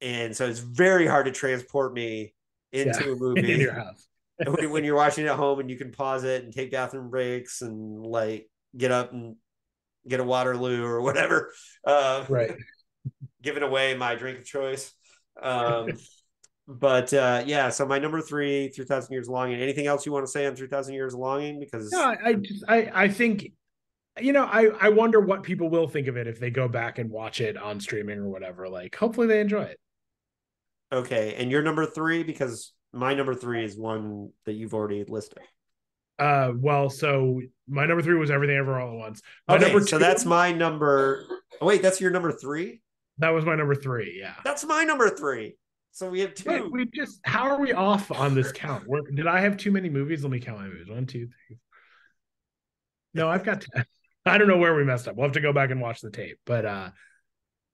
And so it's very hard to transport me into a movie in your house. when you're watching it at home and you can pause it and take bathroom breaks and like get up and get a Waterloo or whatever. Right. Giving away my drink of choice. Yeah, so my number three, 3,000 Years of Longing. Anything else you want to say on 3,000 Years of Longing? Because no, I think, you know, I wonder what people will think of it if they go back and watch it on streaming or whatever. Like, hopefully they enjoy it. Okay, and your number three, because my number three is one that you've already listed. Well, so my number three was Everything Everywhere All at Once. Okay, so that's my number. Oh, wait, that's your number three? That was my number three, yeah. That's my number three. So we have two. Wait, we just, how are we off on this count? Did I have too many movies? Let me count my movies. 1, 2, 3. No, I've got 10. I don't know where we messed up. We'll have to go back and watch the tape. But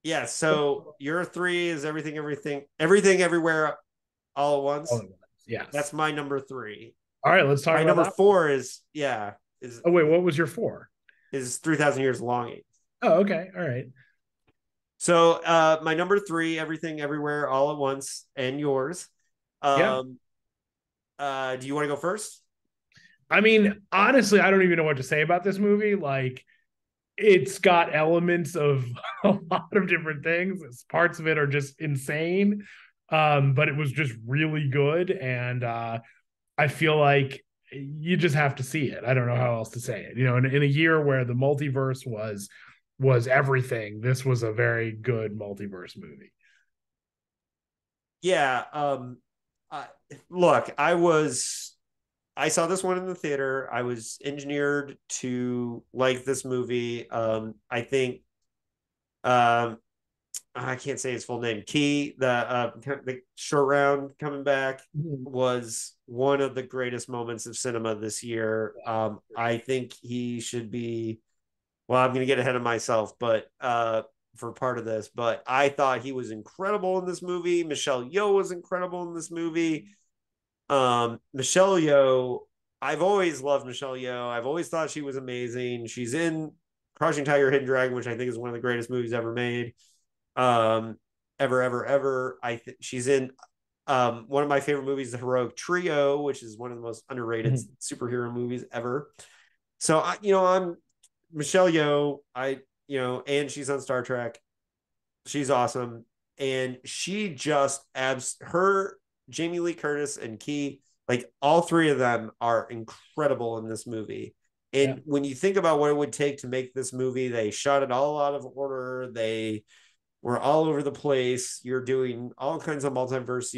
yeah, so your three is Everything Everywhere All at Once. All at Once. Yes. That's my number three. All right, let's talk about number four is oh wait, what was your four? Is 3,000 Years of Longing. Oh, okay. All right. So my number three, Everything Everywhere All at Once, and yours. Do you want to go first? I mean, honestly, I don't even know what to say about this movie. Like, it's got elements of a lot of different things. Parts of it are just insane. But it was just really good, and I feel like you just have to see it. I don't know how else to say it. You know, in a year where the multiverse was everything, this was a very good multiverse movie. Yeah. Look, I saw this one in the theater. I was engineered to like this movie. I think, I can't say his full name. Key, the short round coming back, was one of the greatest moments of cinema this year. I think he should be, well, I'm going to get ahead of myself, but for part of this, but I thought he was incredible in this movie. Michelle Yeoh was incredible in this movie. Michelle Yeoh, I've always loved Michelle Yeoh. I've always thought she was amazing. She's in Crouching Tiger, Hidden Dragon, which I think is one of the greatest movies ever made. Ever. I think she's in one of my favorite movies, The Heroic Trio, which is one of the most underrated superhero movies ever. So I'm Michelle Yeoh, and she's on Star Trek. She's awesome, and she just her Jamie Lee Curtis and Key, like all three of them are incredible in this movie. And when you think about what it would take to make this movie, they shot it all out of order. They were all over the place. You're doing all kinds of multiverse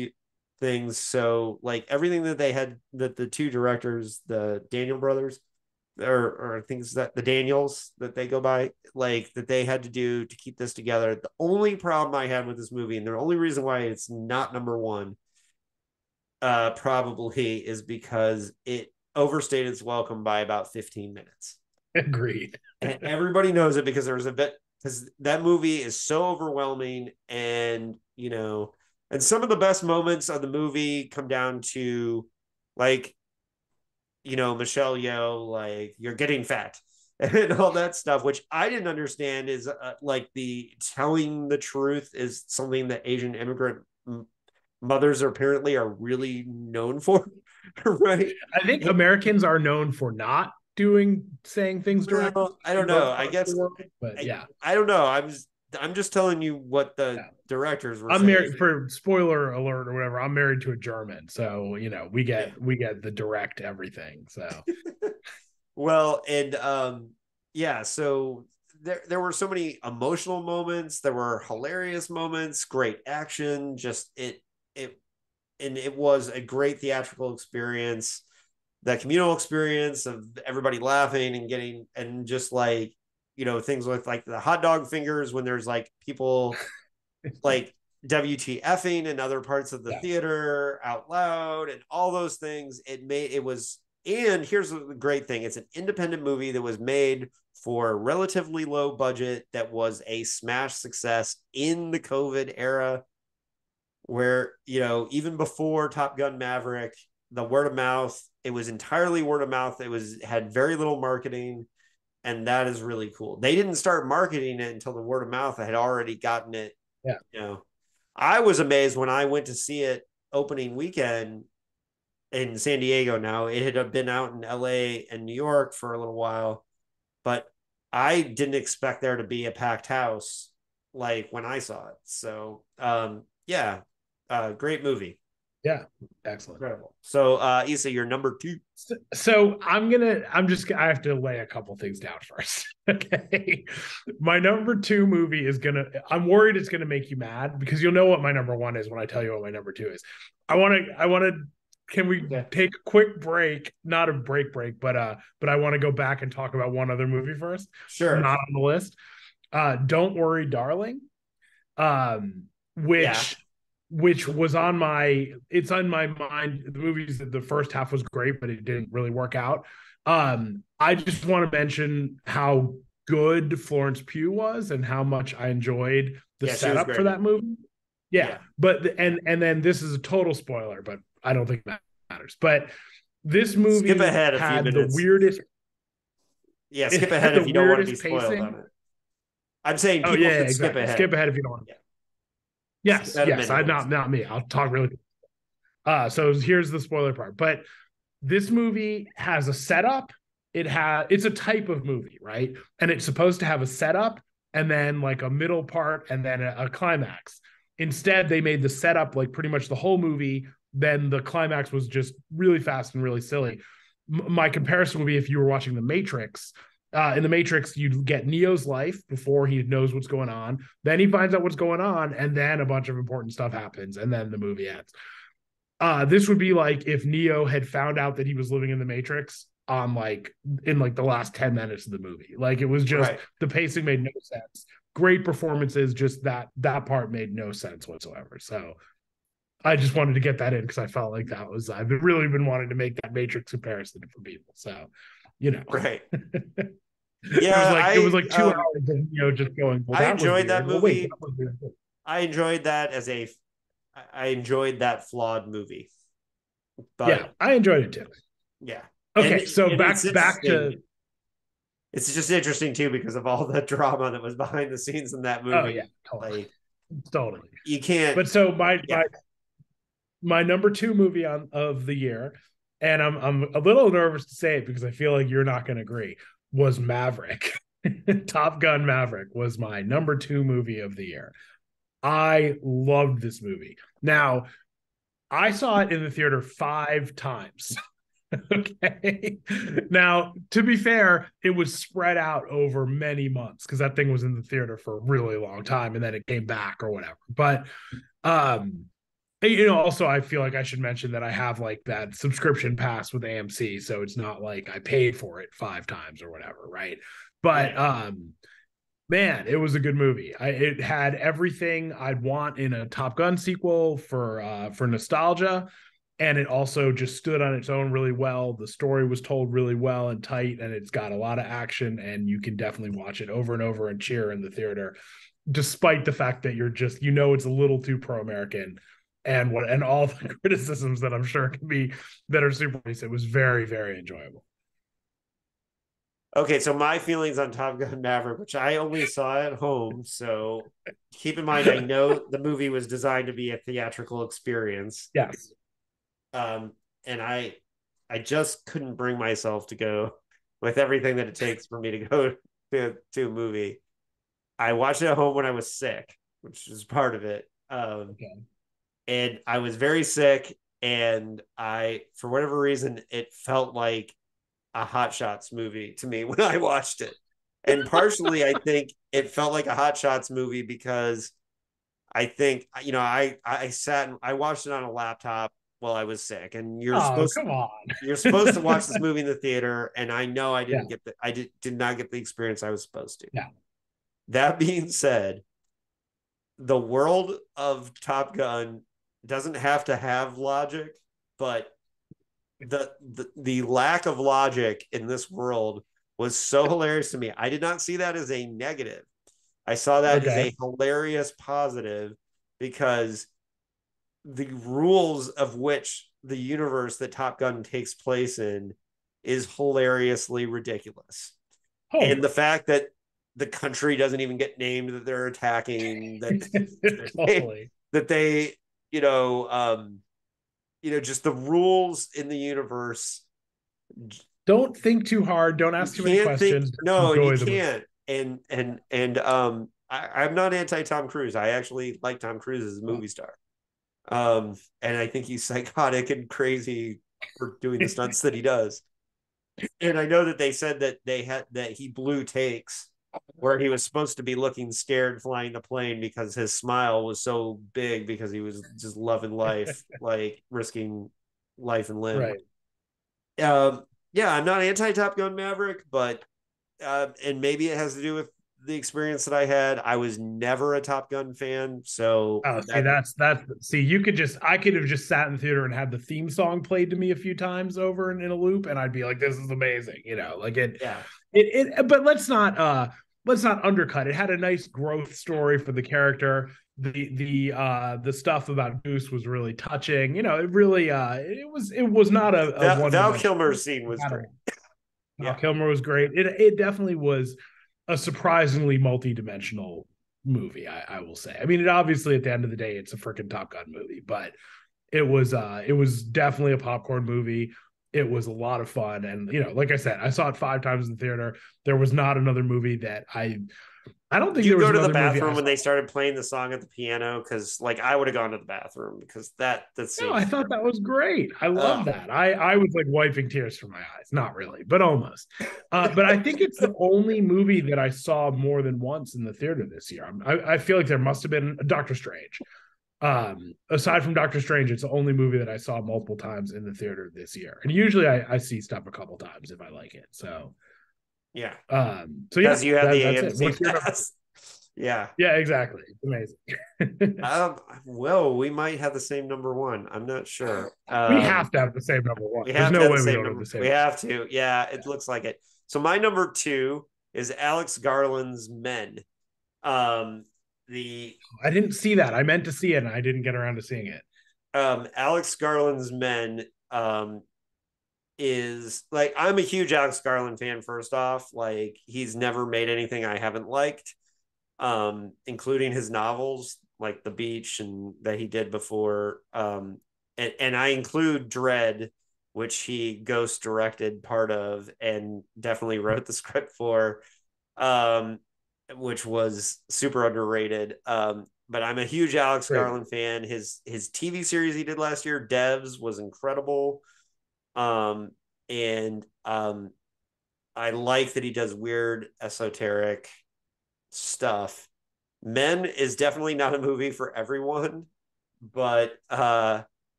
things. So like everything that they had, that the two directors, the Daniel brothers, or things that the Daniels that they go by, like that they had to do to keep this together. The only problem I had with this movie, and the only reason why it's not number one, probably is because it overstayed its welcome by about 15 minutes. Agreed. And everybody knows it because because that movie is so overwhelming, and and some of the best moments of the movie come down to like, Michelle Yeoh, like, you're getting fat and all that stuff, which I didn't understand is like the telling the truth is something that Asian immigrant mothers apparently are really known for. Right. I think Americans are known for not saying things directly. Well, I don't know. I guess. But yeah, I don't know. I'm just telling you what the directors were. I'm married, for spoiler alert or whatever, I'm married to a German, so we get the direct everything. So well, and yeah, so there were so many emotional moments. There were hilarious moments, great action. Just it was a great theatrical experience. That communal experience of everybody laughing and just like you know, things with like the hot dog fingers when there's like people like WTFing in other parts of the theater out loud and all those things. And here's the great thing. It's an independent movie that was made for a relatively low budget that was a smash success in the COVID era where, you know, even before Top Gun Maverick, the word of mouth, it was entirely word of mouth. It had very little marketing. And that is really cool. They didn't start marketing it until the word of mouth had already gotten it. Yeah. You know, I was amazed when I went to see it opening weekend in San Diego. Now it had been out in LA and New York for a little while, but I didn't expect there to be a packed house like when I saw it. So great movie. Yeah. Excellent. Incredible. So Issa, you're number two. So I have to lay a couple things down first. Okay. My number two movie is I'm worried it's gonna make you mad because you'll know what my number one is when I tell you what my number two is. Can we take a quick break? Not a break, but I want to go back and talk about one other movie first. Sure. Not on the list. Don't Worry, Darling. Which was on it's on my mind. The movies that the first half was great, but it didn't really work out. I just want to mention how good Florence Pugh was and how much I enjoyed the setup for that movie. Yeah. But and then this is a total spoiler, but I don't think that matters. But this movie had the weirdest. Yeah, skip ahead if you don't want to be spoiled on it. I'm saying people skip ahead. Skip ahead if you don't want to. Yes. Not me. I'll talk really quick. So here's the spoiler part. But this movie has a setup. It's a type of movie, right? And it's supposed to have a setup and then like a middle part and then a climax. Instead, they made the setup like pretty much the whole movie. Then the climax was just really fast and really silly. My comparison would be if you were watching The Matrix. In The Matrix, you get Neo's life before he knows what's going on. Then he finds out what's going on, and then a bunch of important stuff happens, and then the movie ends. This would be like if Neo had found out that he was living in The Matrix in the last 10 minutes of the movie. Like, it was just the pacing made no sense. Great performances, just that part made no sense whatsoever. So I just wanted to get that in because I felt like that was, I've really been wanting to make that Matrix comparison for people. So, you know. Right. Yeah, it was like 2 hours of, you know, just going. Well, I enjoyed that movie. Well, I enjoyed that that flawed movie. But yeah, I enjoyed it too. Yeah. Okay, back to. It's just interesting too because of all the drama that was behind the scenes in that movie. Oh yeah, totally. You can't. But so my number two movie of the year, and I'm a little nervous to say it because I feel like you're not going to agree, was Maverick. Top Gun Maverick was my number two movie of the year. I loved this movie. Now, I saw it in the theater 5 times. Okay. Now, to be fair, it was spread out over many months because that thing was in the theater for a really long time and then it came back or whatever. But, you know, also I feel like I should mention that I have like that subscription pass with AMC, so it's not like I paid for it 5 times or whatever, right? But man, it was a good movie. It had everything I'd want in a Top Gun sequel for nostalgia, and it also just stood on its own really well. The story was told really well and tight, and it's got a lot of action, and you can definitely watch it over and over and cheer in the theater, despite the fact that you're just, you know, it's a little too pro-American. And all the criticisms that I'm sure can be that are super nice. It was very, very enjoyable. Okay, so my feelings on Top Gun Maverick, which I only saw at home, so keep in mind, I know the movie was designed to be a theatrical experience. Yes. And I just couldn't bring myself to go with everything that it takes for me to go to a movie. I watched it at home when I was sick, which is part of it. Okay. And I was very sick, and I, for whatever reason, it felt like a Hot Shots movie to me when I watched it. And partially, I think it felt like a Hot Shots movie because I think, you know, I watched it on a laptop while I was sick, and you're supposed to watch this movie in the theater, and I know I didn't get the I did not get the experience I was supposed to. Yeah. That being said, the world of Top Gun doesn't have to have logic, but the lack of logic in this world was so hilarious to me. I did not see that as a negative. I saw that as a hilarious positive, because the rules of which the universe that Top Gun takes place in is hilariously ridiculous. Oh. And the fact that the country doesn't even get named that they're attacking, that, that they, just the rules in the universe. Don't think too hard. Don't ask too many questions. You can't. And I'm not anti-Tom Cruise. I actually like Tom Cruise as a movie star. And I think he's psychotic and crazy for doing the stunts that he does. And I know that they said that they had that he blew takes where he was supposed to be looking scared flying the plane because his smile was so big because he was just loving life, like risking life and limb. Right. I'm not anti-Top Gun Maverick, but and maybe it has to do with the experience that I had. I was never a Top Gun fan, so I could have just sat in the theater and had the theme song played to me a few times over in a loop, and I'd be like, "This is amazing," But let's not undercut. It had a nice growth story for the character. The stuff about Goose was really touching. It was not a Val Kilmer scene was great. Yeah, Kilmer was great. It definitely was a surprisingly multi-dimensional movie, I will say. I mean, it obviously at the end of the day, it's a freaking Top Gun movie, but it was definitely a popcorn movie. It was a lot of fun, and like I said, I saw it 5 times in the theater. There was not another movie that I don't think. You go to the bathroom when they started playing the song at the piano, because I would have gone to the bathroom because that's. No, I thought that was great. I love that. I was wiping tears from my eyes. Not really, but almost. But I think it's the only movie that I saw more than once in the theater this year. I feel like there must have been a Doctor Strange. Aside from Doctor Strange, it's the only movie that I saw multiple times in the theater this year. And usually I see stuff a couple times if I like it. So yeah. Because you have the AMC pass. Yeah. Yeah, exactly. Amazing. Well, we might have the same number one. I'm not sure. We have to have the same number one. There's no way we don't have the same. We have to. Yeah, it looks like it. So my number 2 is Alex Garland's Men. I didn't see that. I meant to see it and I didn't get around to seeing it. Alex Garland's Men is I'm a huge Alex Garland fan. First off, he's never made anything I haven't liked, including his novels like The Beach and that he did before. And I include Dread, which he ghost directed part of and definitely wrote the script for. Which was super underrated. But I'm a huge Alex Garland fan. His TV series he did last year, Devs, was incredible. I like that he does weird, esoteric stuff. Men is definitely not a movie for everyone, but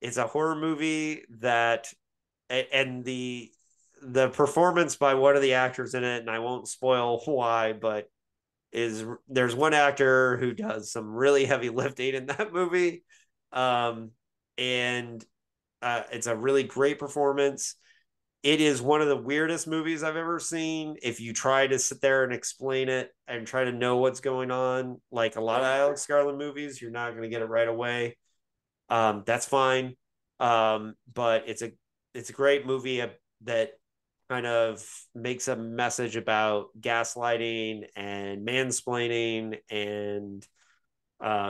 it's a horror movie that, and the performance by one of the actors in it, and I won't spoil why, but there's one actor who does some really heavy lifting in that movie. It's a really great performance. It is one of the weirdest movies I've ever seen. If you try to sit there and explain it and try to know what's going on, like a lot of Alex Garland movies, you're not going to get it right away. That's fine. But it's a great movie that kind of makes a message about gaslighting and mansplaining, and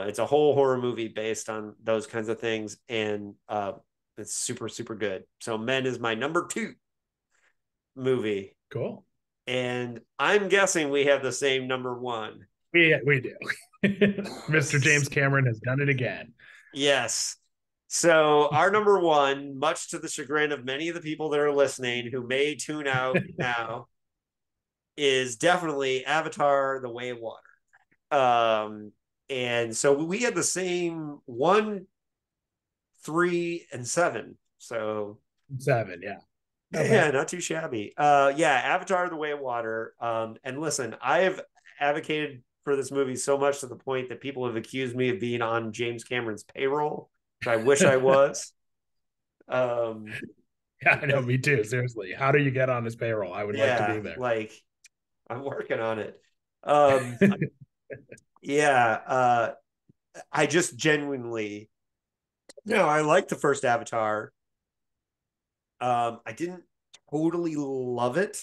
it's a whole horror movie based on those kinds of things, and it's super, super good. So Men is my number 2 movie. Cool. And I'm guessing we have the same number 1. Yeah, we do. Mr. James Cameron has done it again. Yes. So our number 1, much to the chagrin of many of the people that are listening who may tune out now, is definitely Avatar: The Way of Water. And so we had the same one 3 and 7. So 7, yeah. Okay. Yeah, not too shabby. Yeah, Avatar: The Way of Water. And listen, I have advocated for this movie so much to the point that people have accused me of being on James Cameron's payroll. I wish I was. Yeah, I know, me too. Seriously, how do you get on his payroll? I would like to be there. Like, I'm working on it. I just genuinely, I liked the first Avatar. I didn't totally love it,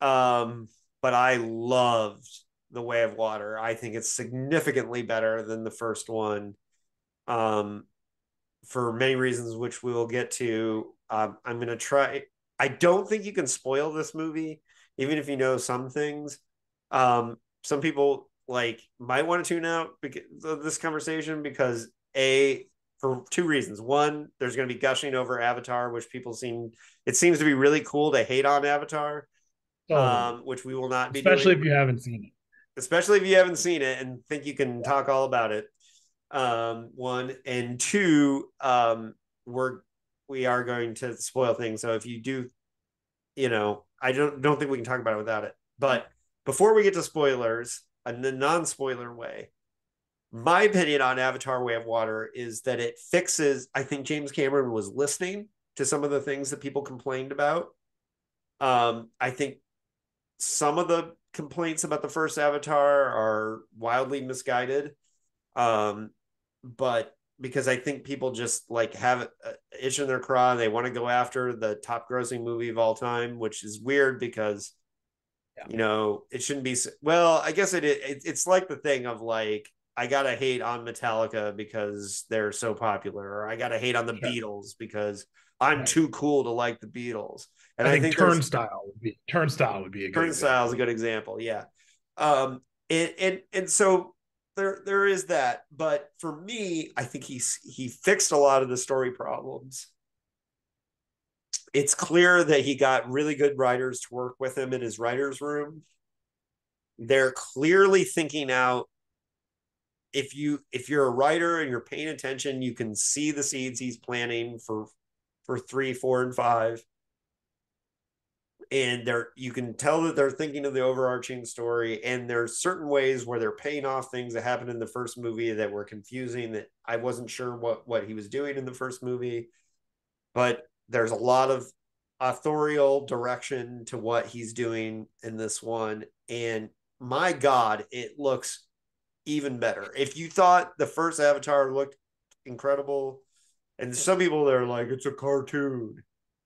but I loved The Way of Water. I think it's significantly better than the first one, for many reasons, which we will get to. I'm going to try. I don't think you can spoil this movie, even if you know some things. Some people might want to tune out because of this conversation, because for two reasons. One, there's going to be gushing over Avatar, which it seems to be really cool to hate on Avatar, which we will not be doing. Especially if you haven't seen it. Especially if you haven't seen it and think you can talk all about it. One, and two, we are going to spoil things. So if you do, I don't think we can talk about it without it. But before we get to spoilers, in the non-spoiler way, my opinion on Avatar: Way of Water is that it fixes. I think James Cameron was listening to some of the things that people complained about. I think some of the complaints about the first Avatar are wildly misguided. But because I think people just have an itch in their craw and they want to go after the top grossing movie of all time, which is weird because, it shouldn't be. Well, I guess it's like the thing of I got to hate on Metallica because they're so popular, or I got to hate on the Beatles because I'm too cool to like the Beatles. And I think Turnstile would be a good example. Yeah. And so there is that, but for me, I think he fixed a lot of the story problems. It's clear that he got really good writers to work with him in his writer's room. They're clearly thinking out. If you're a writer and you're paying attention, you can see the seeds he's planting for 3, 4, and 5. And you can tell that they're thinking of the overarching story, and there's certain ways where they're paying off things that happened in the first movie that were confusing, that I wasn't sure what he was doing in the first movie. But there's a lot of authorial direction to what he's doing in this one, and my God, it looks even better. If you thought the first Avatar looked incredible, and some people they're like, it's a cartoon.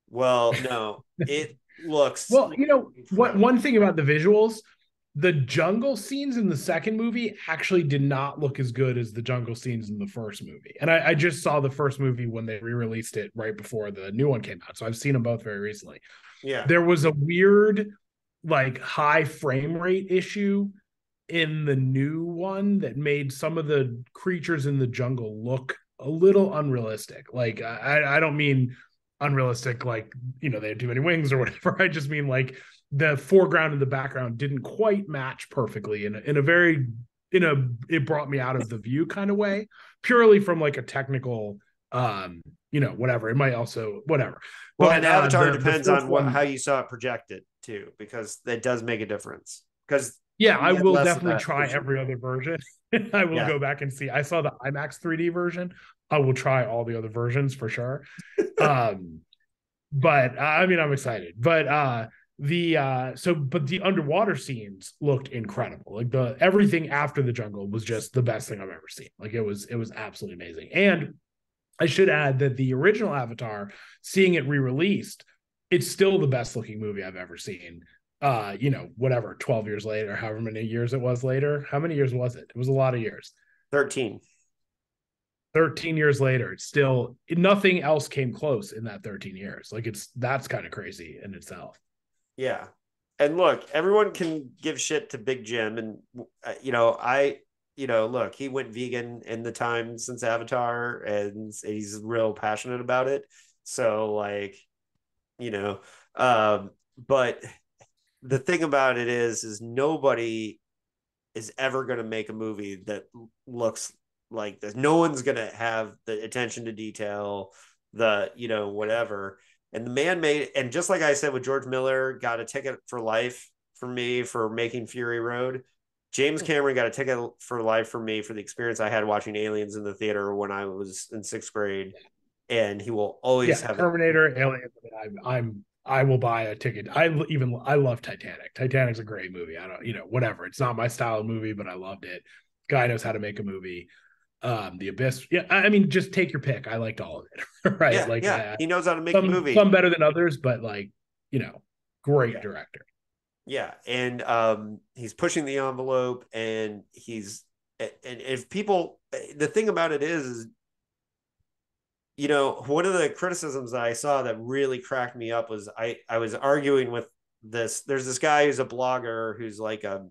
Well, no, it looks one thing about the visuals, the jungle scenes in the second movie actually did not look as good as the jungle scenes in the first movie. And I just saw the first movie when they re-released it right before the new one came out, so I've seen them both very recently. Yeah, there was a weird high frame rate issue in the new one that made some of the creatures in the jungle look a little unrealistic. I don't mean unrealistic they had too many wings or whatever. I just mean the foreground and the background didn't quite match perfectly in a it brought me out of the view kind of way, purely from a technical whatever. It might also whatever. Well, but, and Avatar depends on how you saw it projected too, because that does make a difference. Because I will definitely try every other version. I will go back and see. I saw the IMAX 3D version. I will try all the other versions for sure. But I mean, I'm excited, but the underwater scenes looked incredible. Everything after the jungle was just the best thing I've ever seen. It was absolutely amazing. And I should add that the original Avatar, seeing it re-released, it's still the best looking movie I've ever seen. 12 years later, however many years it was later. How many years was it? It was a lot of years. 13 years later, it's still, nothing else came close in that 13 years. That's kind of crazy in itself. Yeah. And look, everyone can give shit to Big Jim. And, look, he went vegan in the time since Avatar, and he's real passionate about it. So, but the thing about it is nobody is ever going to make a movie that looks like this. No one's going to have the attention to detail, the, you know, whatever. And the man made, and just like I said with George Miller, got a ticket for life for me for making Fury Road. James Cameron got a ticket for life for me for the experience I had watching Aliens in the theater when I was in 6th grade. And he will always have Terminator, Aliens. I will buy a ticket. I love Titanic. Titanic's a great movie. I don't, you know, whatever. It's not my style of movie, but I loved it. Guy knows how to make a movie. The Abyss. Yeah, I mean, just take your pick. I liked all of it. Right? Yeah, like, yeah. He knows how to make a movie. Some better than others, but like, you know, great director. Yeah, and he's pushing the envelope, and the thing about it is, you know, one of the criticisms I saw that really cracked me up was I was arguing with this. There's this guy who's a blogger who's like a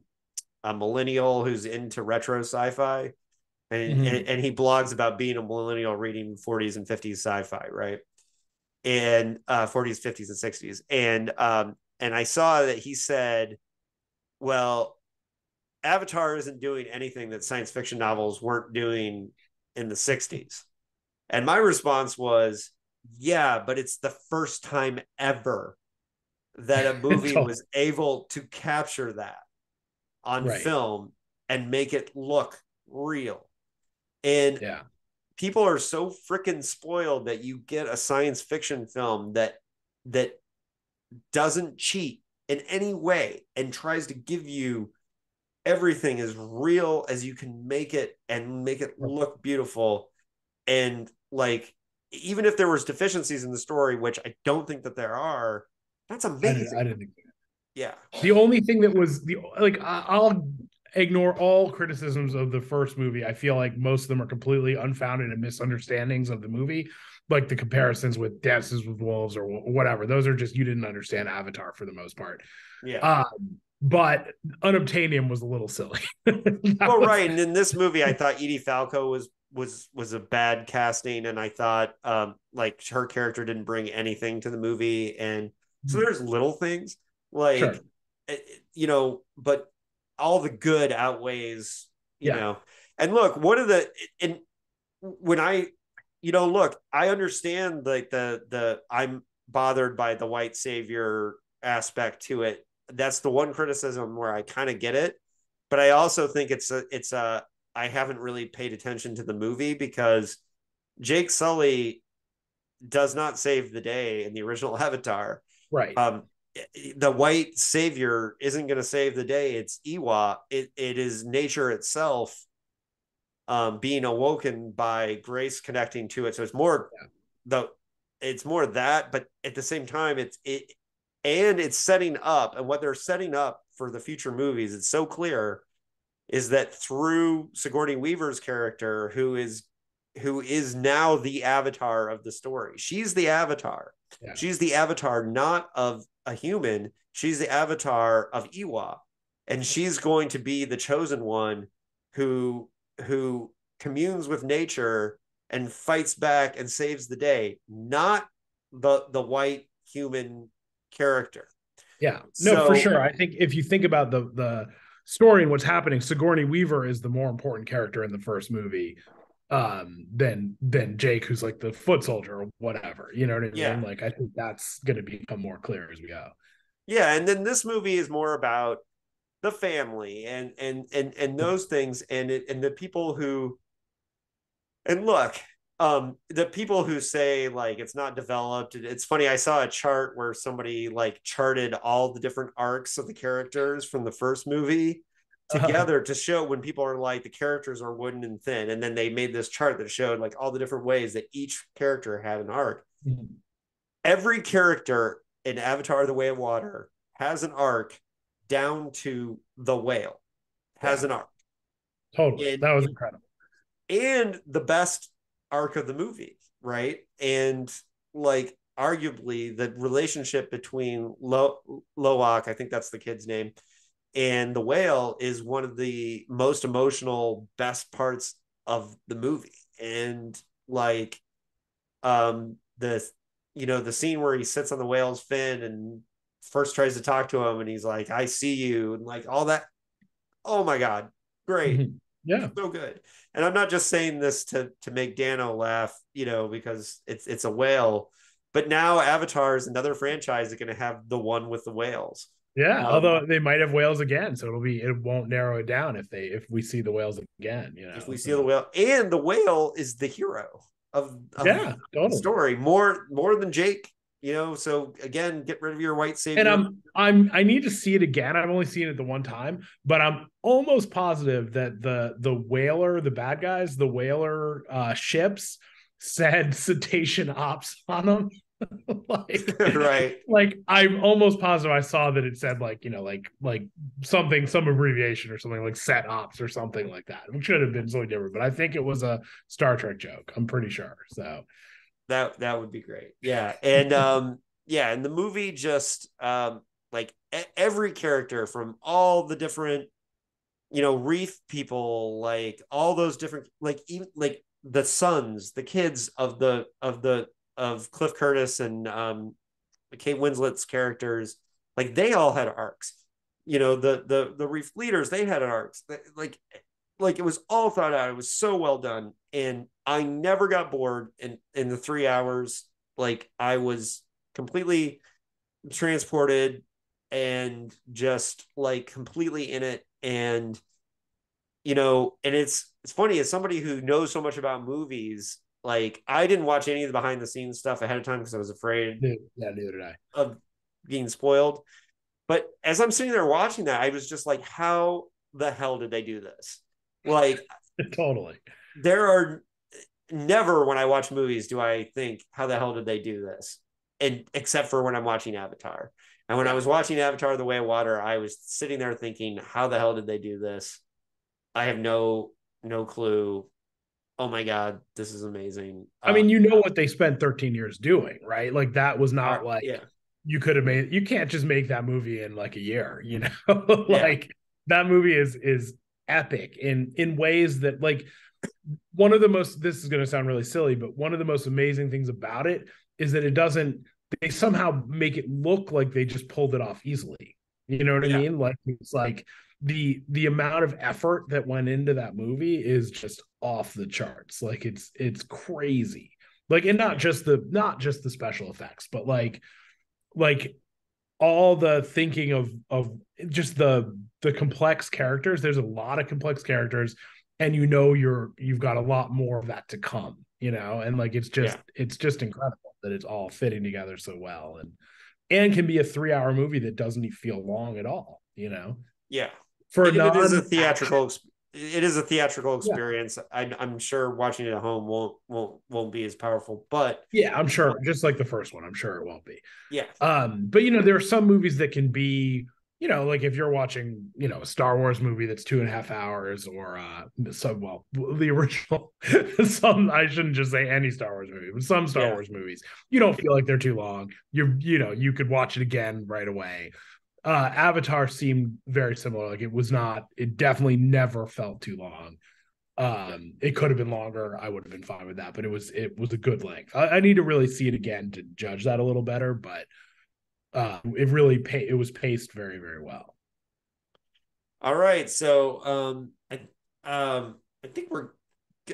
millennial who's into retro sci-fi, and, mm-hmm. and he blogs about being a millennial reading 40s and 50s sci-fi, right? And 40s, 50s, and 60s, and I saw that he said, well, Avatar isn't doing anything that science fiction novels weren't doing in the 60s. And my response was, yeah, but it's the first time ever that a movie was able to capture that on film and make it look real. And people are so freaking spoiled that you get a science fiction film that doesn't cheat in any way and tries to give you everything as real as you can make it and make it look beautiful. And like, even if there was deficiencies in the story, which I don't think that there are, that's amazing. I didn't think that. Yeah. The only thing that was I'll ignore all criticisms of the first movie. I feel like most of them are completely unfounded and misunderstandings of the movie. Like the comparisons with Dances with Wolves or whatever. Those are just, you didn't understand Avatar for the most part. Yeah. But Unobtainium was a little silly. Right. And in this movie, I thought Edie Falco was a bad casting. And I thought like her character didn't bring anything to the movie. And so there's little things like, you know, but all the good outweighs, you know. And look, I understand like the I'm bothered by the white savior aspect to it. That's the one criticism where I kind of get it, but I also think it's I haven't really paid attention to the movie because Jake Sully does not save the day in the original Avatar. Right. The white savior isn't going to save the day. It's Iwa. It is nature itself. Being awoken by grace, connecting to it, so it's more that, but at the same time, it's setting up, and what they're setting up for the future movies, it's so clear, is that through Sigourney Weaver's character, who is now the avatar of the story, she's the avatar. Yeah. She's the avatar not of a human. She's the avatar of Iwa, and she's going to be the chosen one who communes with nature and fights back and saves the day, not the white human character. Yeah, no, so, for sure. I think if you think about the story and what's happening, Sigourney Weaver is the more important character in the first movie than Jake, who's like the foot soldier or whatever. You know what I mean? Yeah. Like, I think that's going to become more clear as we go. Yeah, and then this movie is more about the family and those things and the people who, and look, the people who say like it's not developed. It's funny, I saw a chart where somebody like charted all the different arcs of the characters from the first movie together to show when people are like the characters are wooden and thin, and then they made this chart that showed like all the different ways that each character had an arc. Mm-hmm. Every character in Avatar: The Way of Water has an arc. Down to the whale has an arc. Totally. That was incredible. And the best arc of the movie, right? And like arguably the relationship between Loak, I think that's the kid's name, and the whale is one of the most emotional, best parts of the movie. And like the scene where he sits on the whale's fin and first tries to talk to him and he's like, I see you, and like all that. Oh my god, great. Yeah, it's so good. And I'm not just saying this to make Dano laugh, you know, because it's a whale. But now Avatar is another franchise that's going to have the one with the whales. Yeah, although they might have whales again, so it won't narrow it down if we see the whales again. You know, if we see the whale, and the whale is the hero of the story more than Jake. You know, so again, get rid of your white savior. And I need to see it again. I've only seen it the one time, but I'm almost positive that the whaler, the bad guys, the whaler ships said cetacean ops on them. Like, right. Like I'm almost positive I saw that it said like something, some abbreviation or something like set ops or something like that. It should have been something different, but I think it was a Star Trek joke. I'm pretty sure. So that would be great. Yeah. And and the movie just like every character from all the different, you know, Reef people, like all those different, like even like the sons, the kids of Cliff Curtis and Kate Winslet's characters, like they all had arcs. You know, the Reef leaders, they had arcs. Like it was all thought out. It was so well done, and I never got bored. In the 3 hours, like I was completely transported and just like completely in it. And you know, and it's funny, as somebody who knows so much about movies. Like I didn't watch any of the behind the scenes stuff ahead of time because I was afraid of being spoiled. But as I'm sitting there watching that, I was just like, how the hell did they do this? Like totally. There are never, when I watch movies, do I think, how the hell did they do this? And except for when I'm watching Avatar. And when I was watching Avatar: The Way of Water, I was sitting there thinking, how the hell did they do this? I have no clue. Oh my God, this is amazing. I mean, you know what they spent 13 years doing, right? Like that was not like you could have made, you can't just make that movie in like a year, you know? Like that movie is epic in ways that like one of the most, this is going to sound really silly, but one of the most amazing things about it is that it doesn't, they somehow make it look like they just pulled it off easily. You know what I mean? Like it's like the amount of effort that went into that movie is just off the charts. Like it's crazy. Like, and not just the special effects, but like all the thinking of just the complex characters. There's a lot of complex characters, and you know you've got a lot more of that to come, you know. And like it's just incredible that it's all fitting together so well, and can be a 3-hour movie that doesn't feel long at all, you know. Yeah, for it is a theatrical experience. Yeah. I'm sure watching it at home won't be as powerful, but yeah, I'm sure just like the first one, I'm sure it won't be. Yeah. But you know, there are some movies that can be, you know, like if you're watching, you know, a Star Wars movie that's 2.5 hours or the original, I shouldn't just say any Star Wars movie, but some Star Wars movies, you don't feel like they're too long. You know, you could watch it again right away. Avatar seemed very similar. Like it definitely never felt too long. It could have been longer. I would have been fine with that, but it was a good length. I need to really see it again to judge that a little better, but it was paced very, very well. All right. So I think we're,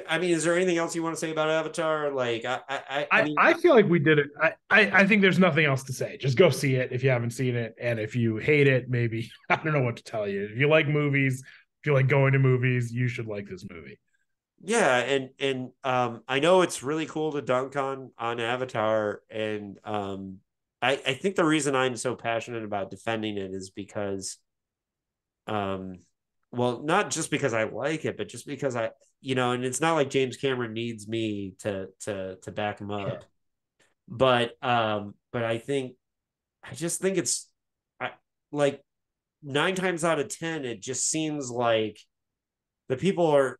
I mean, is there anything else you want to say about Avatar? Like, I feel like we did it. I think there's nothing else to say. Just go see it if you haven't seen it, and if you hate it, maybe I don't know what to tell you. If you like movies, if you like going to movies, you should like this movie. Yeah, and I know it's really cool to dunk on Avatar, and I think the reason I'm so passionate about defending it is because, well, not just because I like it, but just because I, you know, and it's not like James Cameron needs me to back him up, but I just think it's like 9 times out of 10, it just seems like the people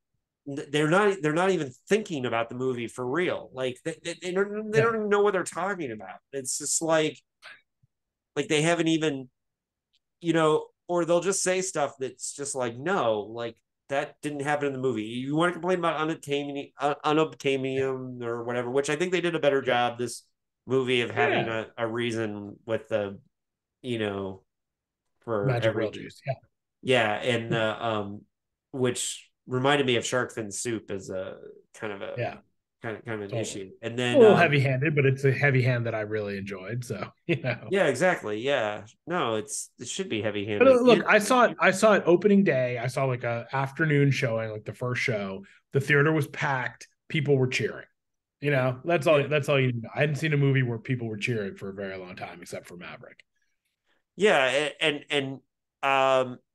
they're not even thinking about the movie for real. Like they don't even know what they're talking about. It's just like they haven't even, you know. Or they'll just say stuff that's just like, no, like that didn't happen in the movie. You want to complain about unobtainium or whatever, which I think they did a better job this movie of having a reason with the, you know, for magic world juice. Yeah. Yeah. And which reminded me of shark fin soup as a kind of an totally. Issue. And then a little heavy-handed, but it's a heavy hand that I really enjoyed. So yeah, exactly. Yeah, no, it should be heavy-handed. But look, I saw it opening day. I saw like a afternoon showing, like the first show. The theater was packed. People were cheering. You know, that's all you know. I hadn't seen a movie where people were cheering for a very long time, except for Maverick. Yeah, and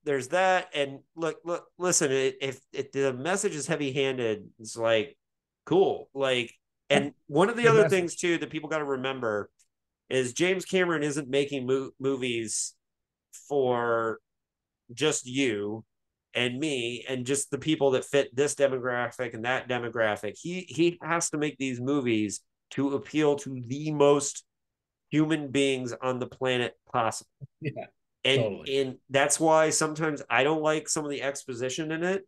there's that. And listen, if the message is heavy-handed, it's like, cool. Like, and one of the other things too that people got to remember is James Cameron isn't making movies for just you and me and just the people that fit this demographic and that demographic. He has to make these movies to appeal to the most human beings on the planet possible. Yeah, and totally. And that's why sometimes I don't like some of the exposition in it,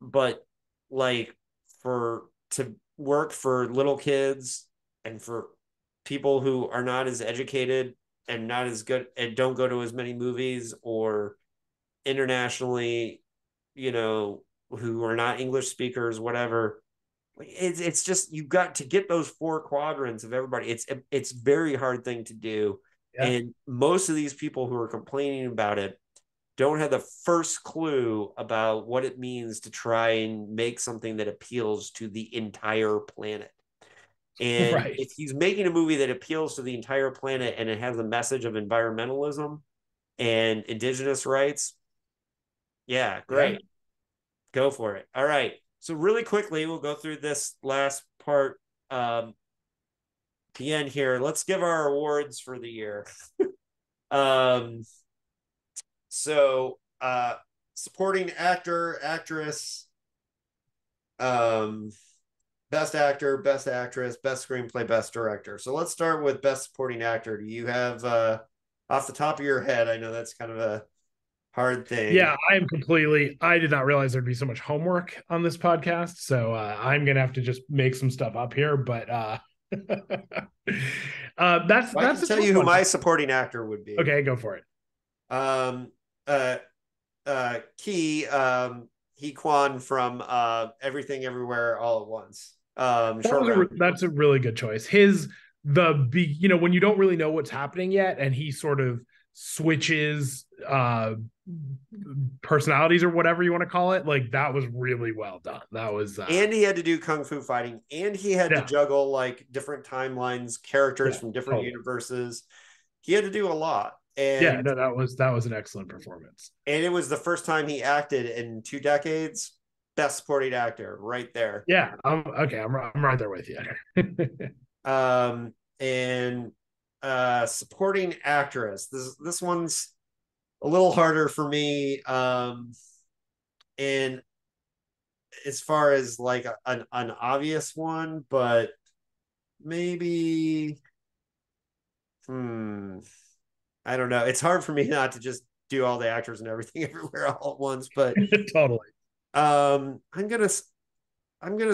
but like to work for little kids and for people who are not as educated and not as good and don't go to as many movies or internationally, you know, who are not English speakers, whatever. It's just, you've got to get those four quadrants of everybody. It's very hard thing to do. Yeah. And most of these people who are complaining about it don't have the first clue about what it means to try and make something that appeals to the entire planet. And right. If he's making a movie that appeals to the entire planet and it has a message of environmentalism and indigenous rights, yeah, great. Right. Go for it. All right. So really quickly, we'll go through this last part at the end here. Let's give our awards for the year. So supporting actor, actress, best actor, best actress, best screenplay, best director. So let's start with best supporting actor. Do you have off the top of your head? I know that's kind of a hard thing. Yeah, I did not realize there'd be so much homework on this podcast. So I'm going to have to just make some stuff up here, but that's tell you who my supporting actor would be. Okay, go for it. Hee Kwan from Everything Everywhere All at Once. That's a really good choice. You know, when you don't really know what's happening yet and he sort of switches personalities or whatever you want to call it, like that was really well done. That was and he had to do kung fu fighting and he had to juggle like different timelines, characters from different universes. He had to do a lot. And that was an excellent performance. And it was the first time he acted in 2 decades. Best supporting actor right there. Yeah. I'm right there with you. And supporting actress. This one's a little harder for me. And as far as like an obvious one, but maybe I don't know. It's hard for me not to just do all the actors and Everything Everywhere All at Once, but totally. I'm gonna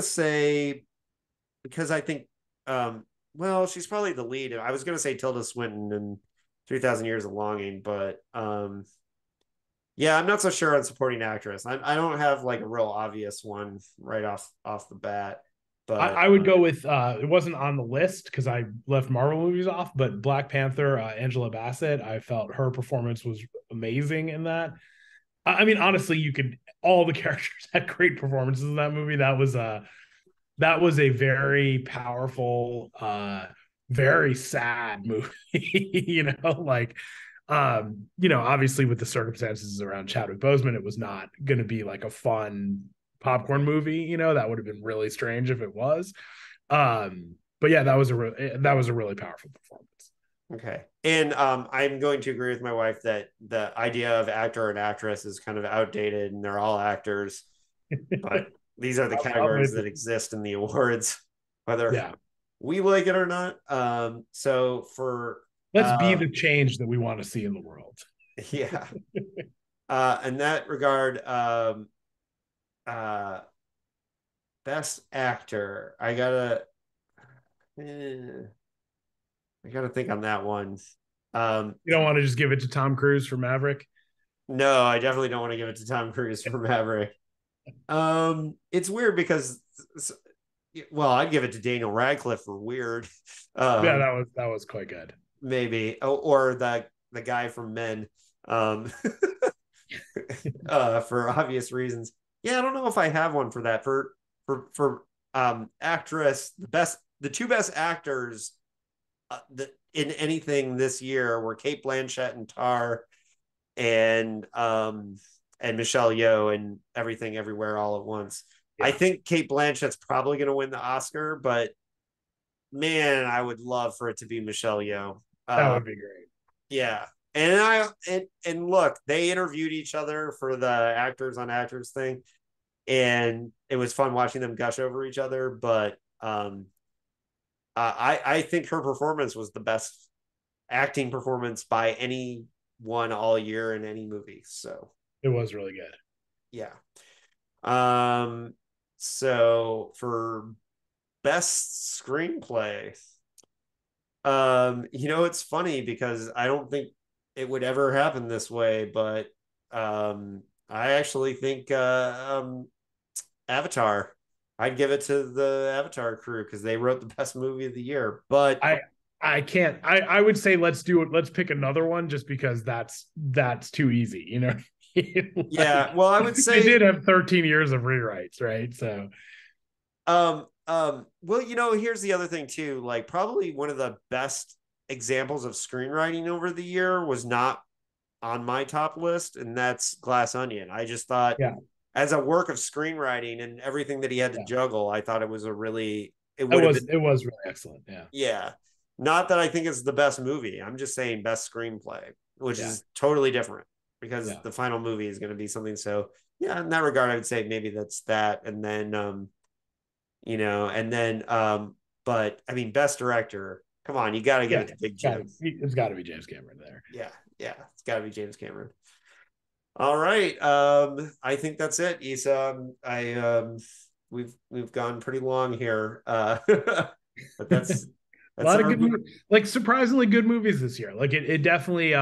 say, because I think she's probably the lead. I was gonna say Tilda Swinton in 3,000 Years of Longing, but I'm not so sure on supporting actress. I don't have like a real obvious one right off the bat. But I would go with it wasn't on the list because I left Marvel movies off, but Black Panther, Angela Bassett. I felt her performance was amazing in that. I mean, honestly, all the characters had great performances in that movie. That was a very powerful, very sad movie. You know, like you know, obviously with the circumstances around Chadwick Boseman, it was not going to be like a fun popcorn movie. You know, that would have been really strange if it was, but yeah, that was a really powerful performance. Okay. And I'm going to agree with my wife that the idea of actor and actress is kind of outdated and they're all actors, but these are the categories that exist in the awards, whether we like it or not. So for let's be the change that we want to see in the world. Yeah. In that regard, best actor, I gotta think on that one. You don't want to just give it to Tom Cruise for Maverick? No, I definitely don't want to give it to Tom Cruise for Maverick. It's weird because, well, I'd give it to Daniel Radcliffe for weird. Yeah, that was quite good. Maybe, or the guy from Men, for obvious reasons. Yeah, I don't know if I have one for that. For actress, the two best actors in anything this year were Cate Blanchett and Tar, and Michelle Yeoh and Everything Everywhere All at Once. Yeah. I think Cate Blanchett's probably going to win the Oscar, but man, I would love for it to be Michelle Yeoh. That would be great. Yeah. And look, they interviewed each other for the Actors on Actors thing, and it was fun watching them gush over each other. But I think her performance was the best acting performance by anyone all year in any movie. So it was really good. Yeah. So for best screenplay, it's funny because I don't think it would ever happen this way, but I actually think Avatar. I'd give it to the Avatar crew because they wrote the best movie of the year. But I can't. I would say let's do it. Let's pick another one just because that's too easy, you know. Like, yeah. Well, I would say they did have 13 years of rewrites, right? So, well, here's the other thing too. Like, probably one of the best examples of screenwriting over the year was not on my top list, and that's Glass Onion. I just thought, yeah, as a work of screenwriting and everything that he had to juggle, I thought it was it was really excellent. Yeah. Not that I think it's the best movie. I'm just saying best screenplay, which is totally different because the final movie is going to be something. So yeah, in that regard, I would say maybe that's that. And then, but I mean, best director, come on, you got to get it to Big Jim. It's got to be James Cameron there. Yeah, it's got to be James Cameron. All right, I think that's it, Isa. We've gone pretty long here, but that's a lot of good movies. Like, surprisingly good movies this year. Like it definitely.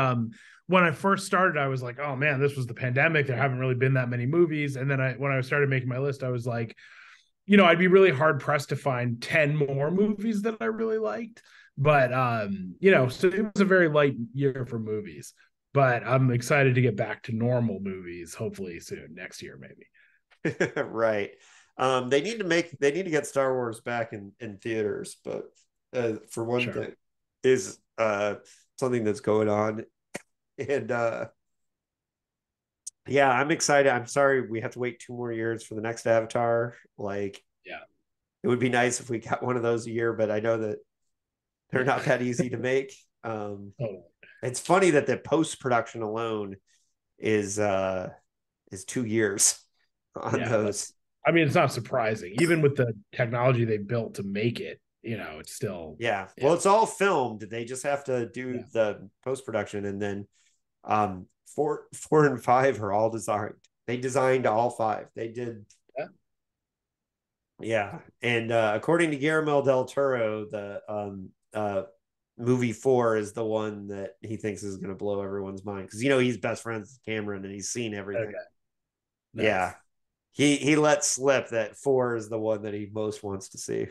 When I first started, I was like, oh man, this was the pandemic. There haven't really been that many movies. And then when I started making my list, I was like, I'd be really hard pressed to find 10 more movies that I really liked. But, so it was a very light year for movies, but I'm excited to get back to normal movies, hopefully soon, next year, maybe. Right. They need to get Star Wars back in theaters, but for one thing is something that's going on. And I'm excited. I'm sorry we have to wait 2 more years for the next Avatar. Like, yeah, it would be nice if we got one of those a year, but I know that they're not that easy to make. It's funny that the post-production alone is 2 years on those. I mean, it's not surprising, even with the technology they built to make it, it's still. Yeah. Well, it's all filmed. They just have to do the post-production, and then 4 and 5 are all designed. They designed all 5. They did. Yeah. And according to Guillermo del Toro, the movie 4 is the one that he thinks is going to blow everyone's mind, because he's best friends with Cameron and he's seen everything. Okay. Nice. Yeah, he let slip that 4 is the one that he most wants to see.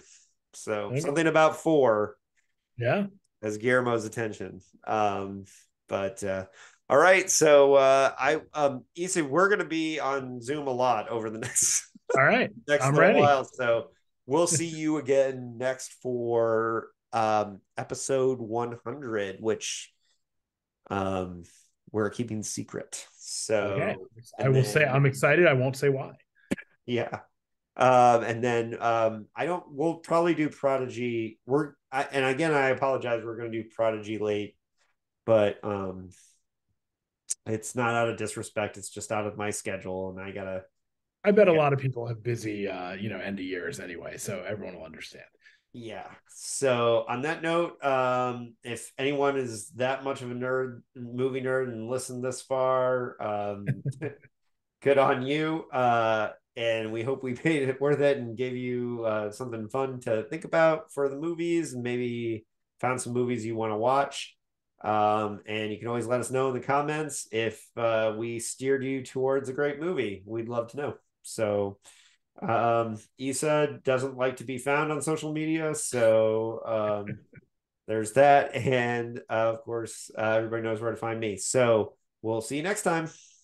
So something about 4 has Guillermo's attention. All right, so Issa, we're going to be on Zoom a lot over the next. All right, next little while. So we'll see you again next for episode 100, which we're keeping secret. So I will say I'm excited. I won't say why. Yeah, and then I don't. We'll probably do Prodigy. And again, I apologize. We're going to do Prodigy late, but. It's not out of disrespect. It's just out of my schedule, and I bet a lot of people have busy, end of years anyway, so everyone will understand. Yeah. So on that note, if anyone is that much of a movie nerd, and listened this far, good on you. And we hope we made it worth it and gave you something fun to think about for the movies, and maybe found some movies you want to watch. And you can always let us know in the comments if we steered you towards a great movie. We'd love to know. So Issa doesn't like to be found on social media. So there's that. And of course, everybody knows where to find me. So we'll see you next time.